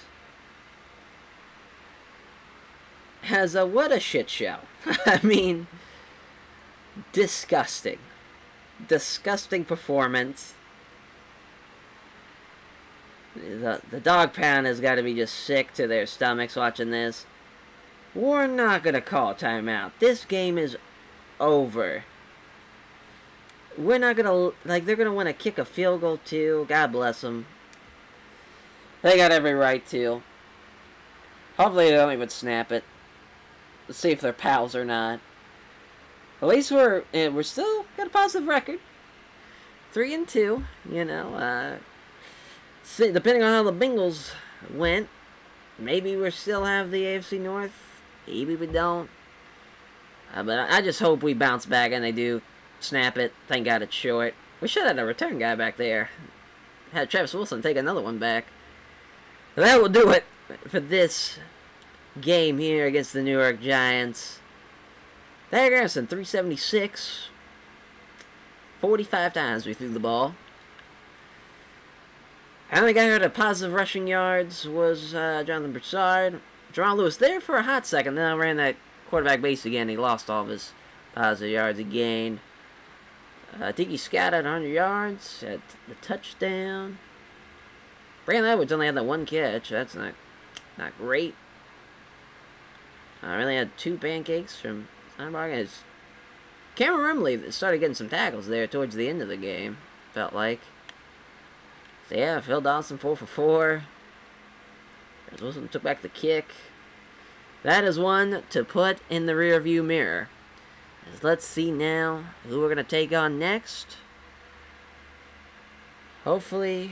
Has a what a shit show. I mean, disgusting. Disgusting performance. The dog pound has got to be just sick to their stomachs watching this. We're not going to call timeout. This game is over. We're not going to... Like, they're going to want to kick a field goal, too. God bless them. They got every right to. Hopefully they don't even snap it. Let's see if they're pals or not. At least we're still got a positive record. 3-2, you know. See, depending on how the Bengals went, maybe we still have the AFC North. Maybe we don't. But I just hope we bounce back and they do snap it. Thank God it's short. We should have had a return guy back there. Had Travis Wilson take another one back. That will do it for this game here against the New York Giants. Thad Garrison, 376. 45 times we threw the ball. I only guy who had a positive rushing yards was Jonathan Broussard. Jamal Lewis there for a hot second. Then I ran that quarterback base again. He lost all of his positive yards again. Tiki Scott at 100 yards at the touchdown. Brandon Edwards only had that one catch. That's not great. I really had two pancakes from Kamerion Wimbley started getting some tackles there towards the end of the game. Felt like. So yeah, Phil Dawson 4 for 4. Wilson took back the kick. That is one to put in the rearview mirror. Let's see now who we're gonna take on next. Hopefully,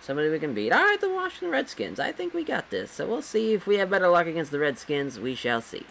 somebody we can beat. All right, the Washington Redskins. I think we got this. So we'll see if we have better luck against the Redskins. We shall see.